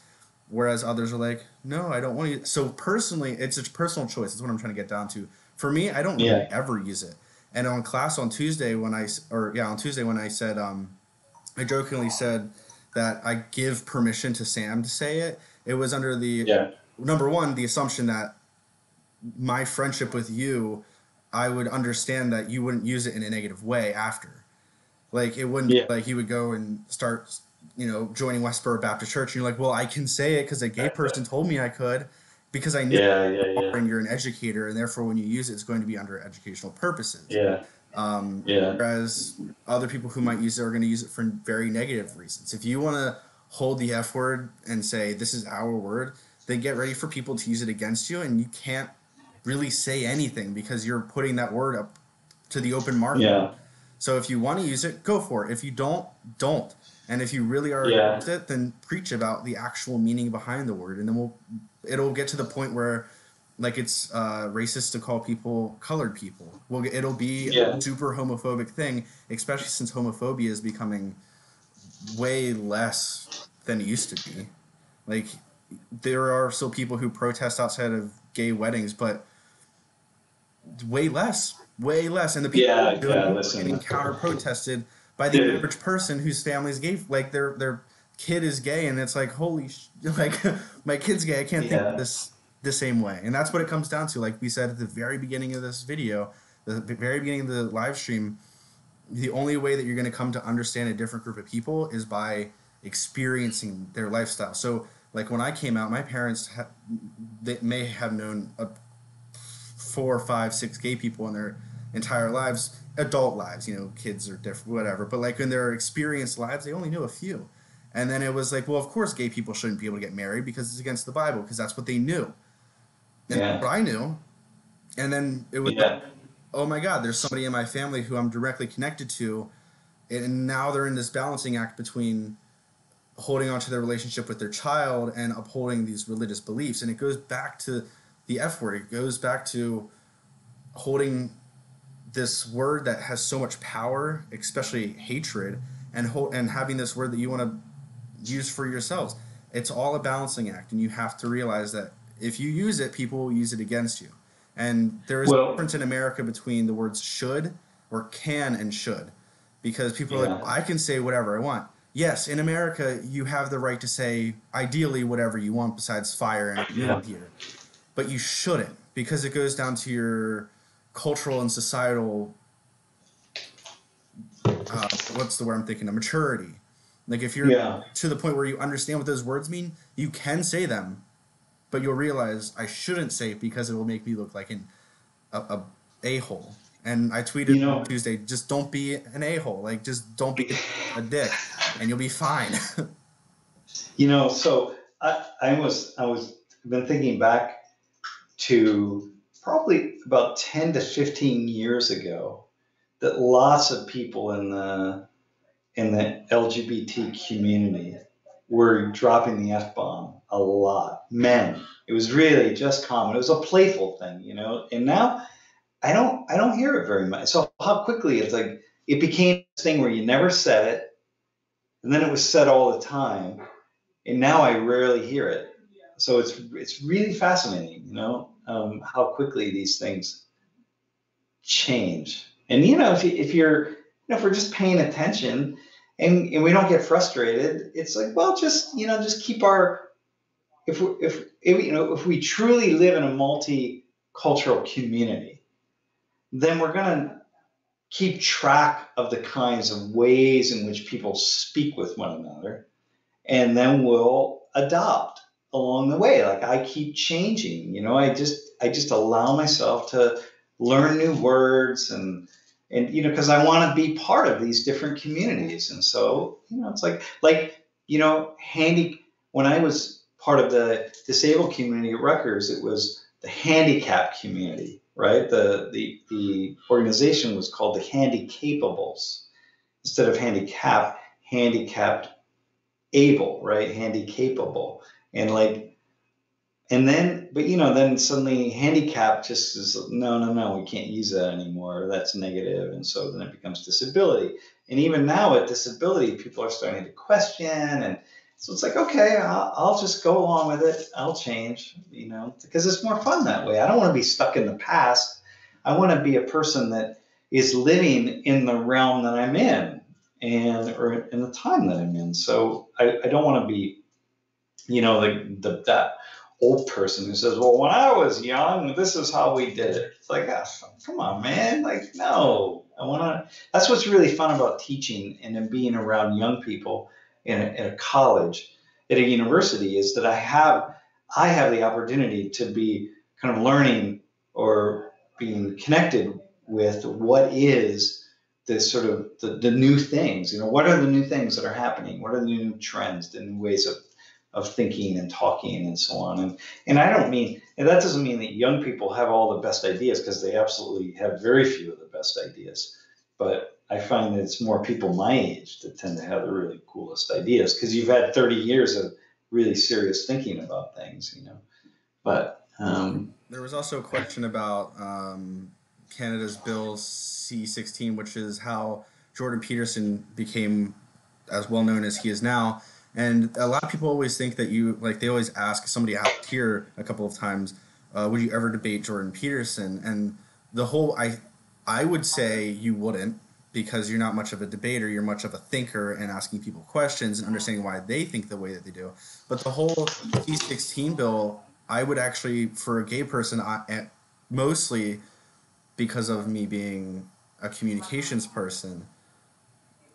Whereas others are like, no, I don't want to use it. So personally, it's a personal choice. That's what I'm trying to get down to. For me, I don't really ever use it. And on class on Tuesday when I said, I jokingly said that I give permission to Sam to say it. It was under the number one, the assumption that my friendship with you, I would understand that you wouldn't use it in a negative way after. Like, it wouldn't like you would go and start, you know, joining Westboro Baptist Church, and you're like, well, I can say it because a gay person told me I could, because I knew you're an educator, and therefore when you use it, it's going to be under educational purposes. Yeah. Whereas other people who might use it are going to use it for very negative reasons. If you want to hold the F word and say this is our word, then get ready for people to use it against you, and you can't really say anything because you're putting that word up to the open market. Yeah. So if you want to use it, go for it. If you don't. And if you really are against it, then preach about the actual meaning behind the word, and then it'll get to the point where, like, it's racist to call people colored people. Well, it'll be a super homophobic thing, especially since homophobia is becoming way less than it used to be. Like, there are still people who protest outside of gay weddings, but way less. And the people getting counter-protested by the average person whose family's gay, like their kid is gay, and it's like, holy, like, my kid's gay, I can't think of this the same way. And that's what it comes down to. Like we said at the very beginning of this video, the very beginning of the live stream, the only way that you're going to come to understand a different group of people is by experiencing their lifestyle. So, like, when I came out, my parents they may have known 4, 5, 6 gay people in their entire lives, adult lives, you know, kids are different, whatever. But, like, in their experienced lives, they only knew a few. And then it was like, well, of course gay people shouldn't be able to get married because it's against the Bible, because that's what they knew. And what I knew. And then it was oh my God, there's somebody in my family who I'm directly connected to, and now they're in this balancing act between holding on to their relationship with their child and upholding these religious beliefs. And it goes back to the F word. It goes back to holding this word that has so much power, especially hatred, and having this word that you want to use for yourselves. It's all a balancing act, and you have to realize that if you use it, people will use it against you. And there is a difference in America between the words should or can and should, because people are like, I can say whatever I want. Yes, in America, you have the right to say ideally whatever you want besides fire and nuclear, but you shouldn't, because it goes down to your cultural and societal, what's the word I'm thinking of, maturity. Like if you're to the point where you understand what those words mean, you can say them, but you'll realize I shouldn't say it because it will make me look like an a-hole. And I tweeted on Tuesday, just don't be an a-hole. Like, just don't be a dick, and you'll be fine. You know, so I've been thinking back to probably about 10 to 15 years ago that lots of people in the LGBT community were dropping the F-bomb a lot. Men. It was really just common. It was a playful thing, you know, and now I don't hear it very much. So how quickly it's like it became this thing where you never said it, and then it was said all the time, and now I rarely hear it. So it's really fascinating, you know, how quickly these things change. And you know, if we're just paying attention and we don't get frustrated, it's like, well, just keep our if we truly live in a multicultural community, then we're going to keep track of the kinds of ways in which people speak with one another, and then we'll adopt along the way. Like I keep changing, you know, I just allow myself to learn new words and you know, because I want to be part of these different communities. And so, you know, it's like, you know, when I was part of the disabled community at Rutgers, it was the handicapped community. Right? The organization was called the Handicapables. Instead of handicap, handicapped able, right? Handicapable. And then suddenly handicap just is no, we can't use that anymore. That's negative. And so then it becomes disability. And even now at disability, people are starting to question. And so it's like, okay, I'll just go along with it. I'll change, you know, because it's more fun that way. I don't want to be stuck in the past. I want to be a person that is living in the realm that I'm in or in the time that I'm in. So I don't want to be, you know, that old person who says, well, when I was young, this is how we did it. It's like, come on, man. Like, no, that's what's really fun about teaching and then being around young people. In a college, at a university, is that I have the opportunity to be kind of learning or being connected with what is this sort of the new things, you know, what are the new things that are happening? What are the new trends, the new ways of thinking and talking and so on? And that doesn't mean that young people have all the best ideas, because they absolutely have very few of the best ideas, but I find that it's more people my age that tend to have the really coolest ideas, because you've had 30 years of really serious thinking about things, you know. But there was also a question about Canada's Bill C-16, which is how Jordan Peterson became as well known as he is now. And a lot of people always think that they always ask somebody out here a couple of times, would you ever debate Jordan Peterson? And the whole, I would say you wouldn't, because you're not much of a debater, you're much of a thinker and asking people questions and understanding why they think the way that they do. But the whole C-16 bill, I would actually, for a gay person, mostly because of me being a communications person,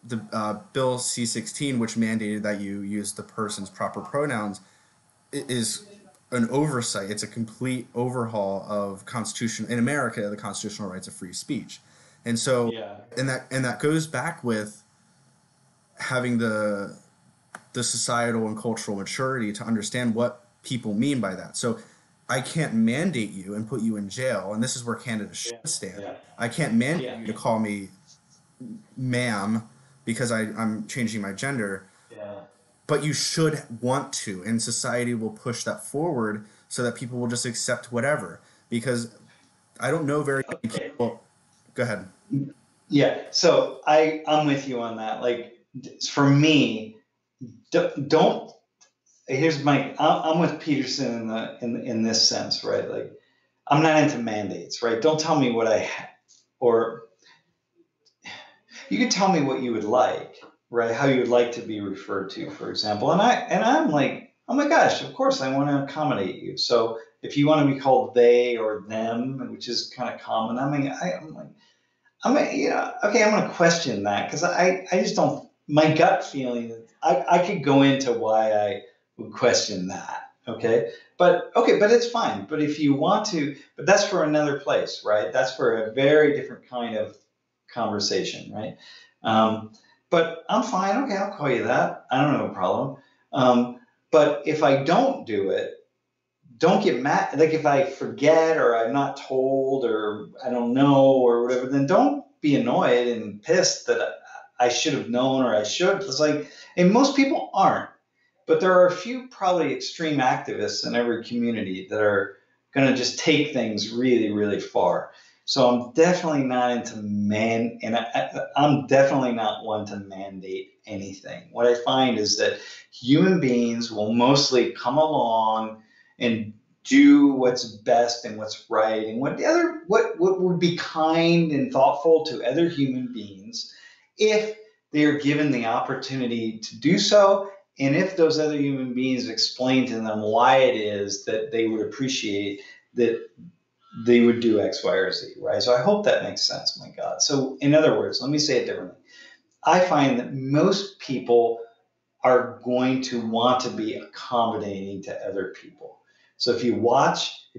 the bill C-16, which mandated that you use the person's proper pronouns, is an oversight. It's a complete overhaul of in America, the constitutional rights of free speech. And so, and that goes back with having the societal and cultural maturity to understand what people mean by that. So I can't mandate you and put you in jail, and this is where Canada should stand. Yeah. I can't mandate you to call me ma'am because I'm changing my gender. Yeah. But you should want to, and society will push that forward so that people will just accept whatever. Because I don't know very many people. Go ahead. Yeah, so I'm with you on that. Like, for me, don't. Here's my. I'm with Peterson in this sense, right? Like, I'm not into mandates, right? Don't tell me what or you can tell me what you would like, right? How you would like to be referred to, for example. And I'm like, oh my gosh, of course I want to accommodate you. So if you want to be called they or them, which is kind of common, I mean, I'm going to question that because I just don't. My gut feeling, I could go into why I would question that, okay? But it's fine. But if you want to, but that's for another place, right? That's for a very different kind of conversation, right? But I'm fine. Okay, I'll call you that. I don't have a problem. But if I don't do it, don't get mad. Like if I forget or I'm not told or I don't know or whatever, then don't be annoyed and pissed that I should have known or I should. It's like, and most people aren't, but there are a few probably extreme activists in every community that are going to just take things really, really far. So I'm definitely not into I'm definitely not one to mandate anything. What I find is that human beings will mostly come along and do what's best and what's right and what would be kind and thoughtful to other human beings if they are given the opportunity to do so, and if those other human beings explain to them why it is that they would appreciate that they would do X, Y, or Z, right? So I hope that makes sense, my God. So in other words, let me say it differently. I find that most people are going to want to be accommodating to other people. So if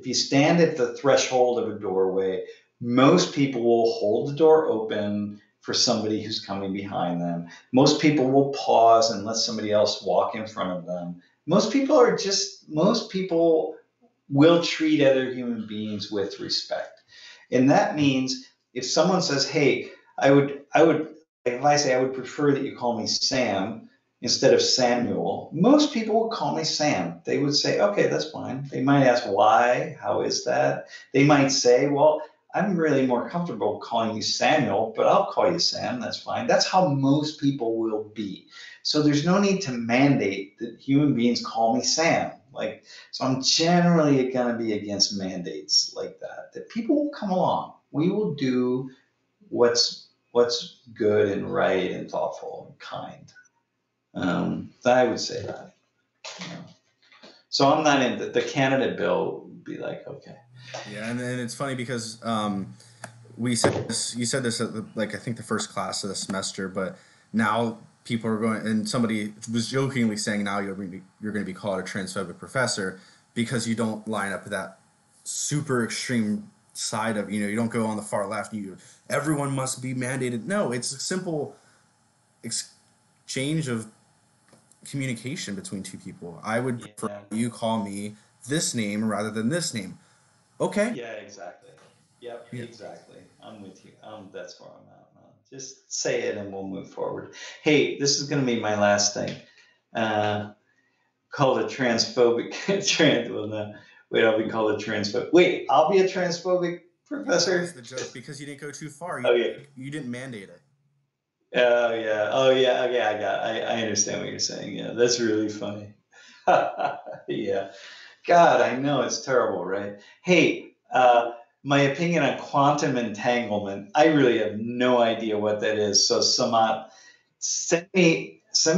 you stand at the threshold of a doorway, most people will hold the door open for somebody who's coming behind them. Most people will pause and let somebody else walk in front of them. Most people will treat other human beings with respect. And that means if someone says, hey, I would prefer that you call me Sam instead of Samuel, most people will call me Sam. They would say, okay, that's fine. They might ask why, how is that? They might say, well, I'm really more comfortable calling you Samuel, but I'll call you Sam. That's fine. That's how most people will be. So there's no need to mandate that human beings call me Sam. Like, so I'm generally going to be against mandates like that, that people will come along. We will do what's good and right and thoughtful and kind. I would say that. Yeah. So I'm not in the Canada bill would be like, okay. Yeah, and then it's funny because you said this at I think the first class of the semester, but now people are going, and somebody was jokingly saying now you're going to be called a transphobic professor because you don't line up with that super extreme side of, you don't go on the far left, everyone must be mandated. No, it's a simple exchange of communication between two people. I would prefer you call me this name rather than this name. Okay. Yeah, exactly. Yep, yeah. Exactly. I'm with you. That's where I'm at, man. Just say it and we'll move forward. Hey, this is going to be my last thing. Called a transphobic. I'll be called a transphobic. Wait, I'll be a transphobic professor? That's the joke because you didn't go too far. You didn't mandate it. Oh, yeah. Oh, yeah. Okay, I understand what you're saying. Yeah, that's really funny. Yeah. God, I know it's terrible, right? Hey, my opinion on quantum entanglement, I really have no idea what that is. So Samat, send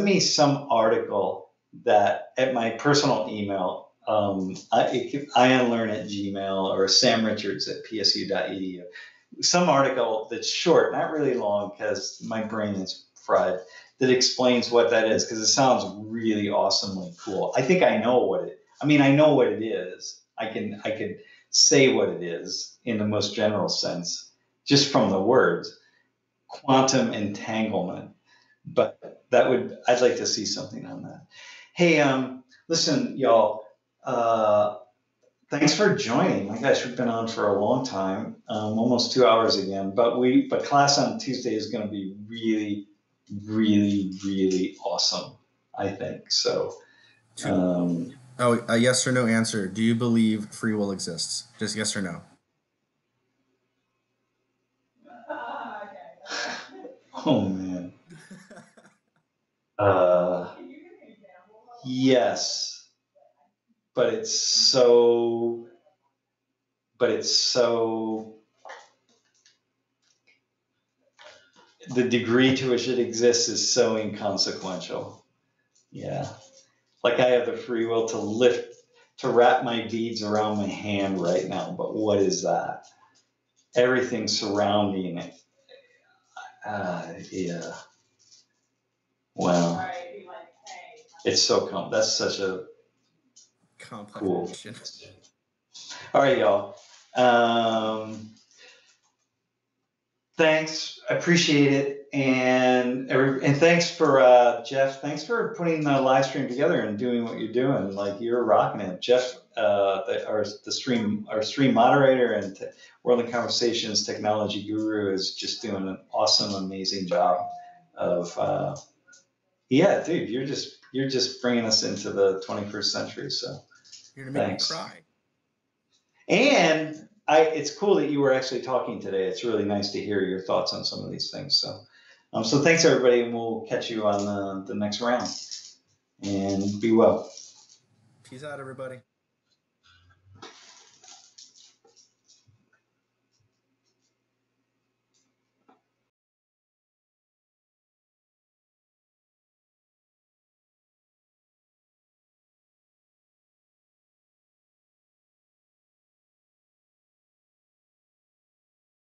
me some article that at my personal email, ionlearn@gmail.com or samrichards@psu.edu. Some article that's short, not really long because my brain is fried, that explains what that is because it sounds really awesomely cool. I think I know what it is. I mean, I know what it is. I can say what it is in the most general sense, just from the words, quantum entanglement. But I'd like to see something on that. Hey, listen, y'all, Thanks for joining. My gosh, we've been on for a long time, almost 2 hours again. But class on Tuesday is going to be really awesome, I think. So, a yes or no answer. Do you believe free will exists? Just yes or no. Oh man. Yes. But it's so, the degree to which it exists is so inconsequential. Yeah. Like I have the free will to wrap my beads around my hand right now, but what is that? Everything surrounding it. Yeah. Wow. It's so complex. That's such a complexion. Cool. All right, y'all. Thanks. I appreciate it. And thanks for Jeff. Thanks for putting the live stream together and doing what you're doing. Like you're rocking it. Jeff, our stream moderator and World in Conversations technology guru is just doing an awesome, amazing job of yeah, dude, you're just bringing us into the 21st century. So you're gonna make me cry. And it's cool that you were actually talking today. It's really nice to hear your thoughts on some of these things. So, so thanks everybody, and we'll catch you on the next round. And be well. Peace out, everybody.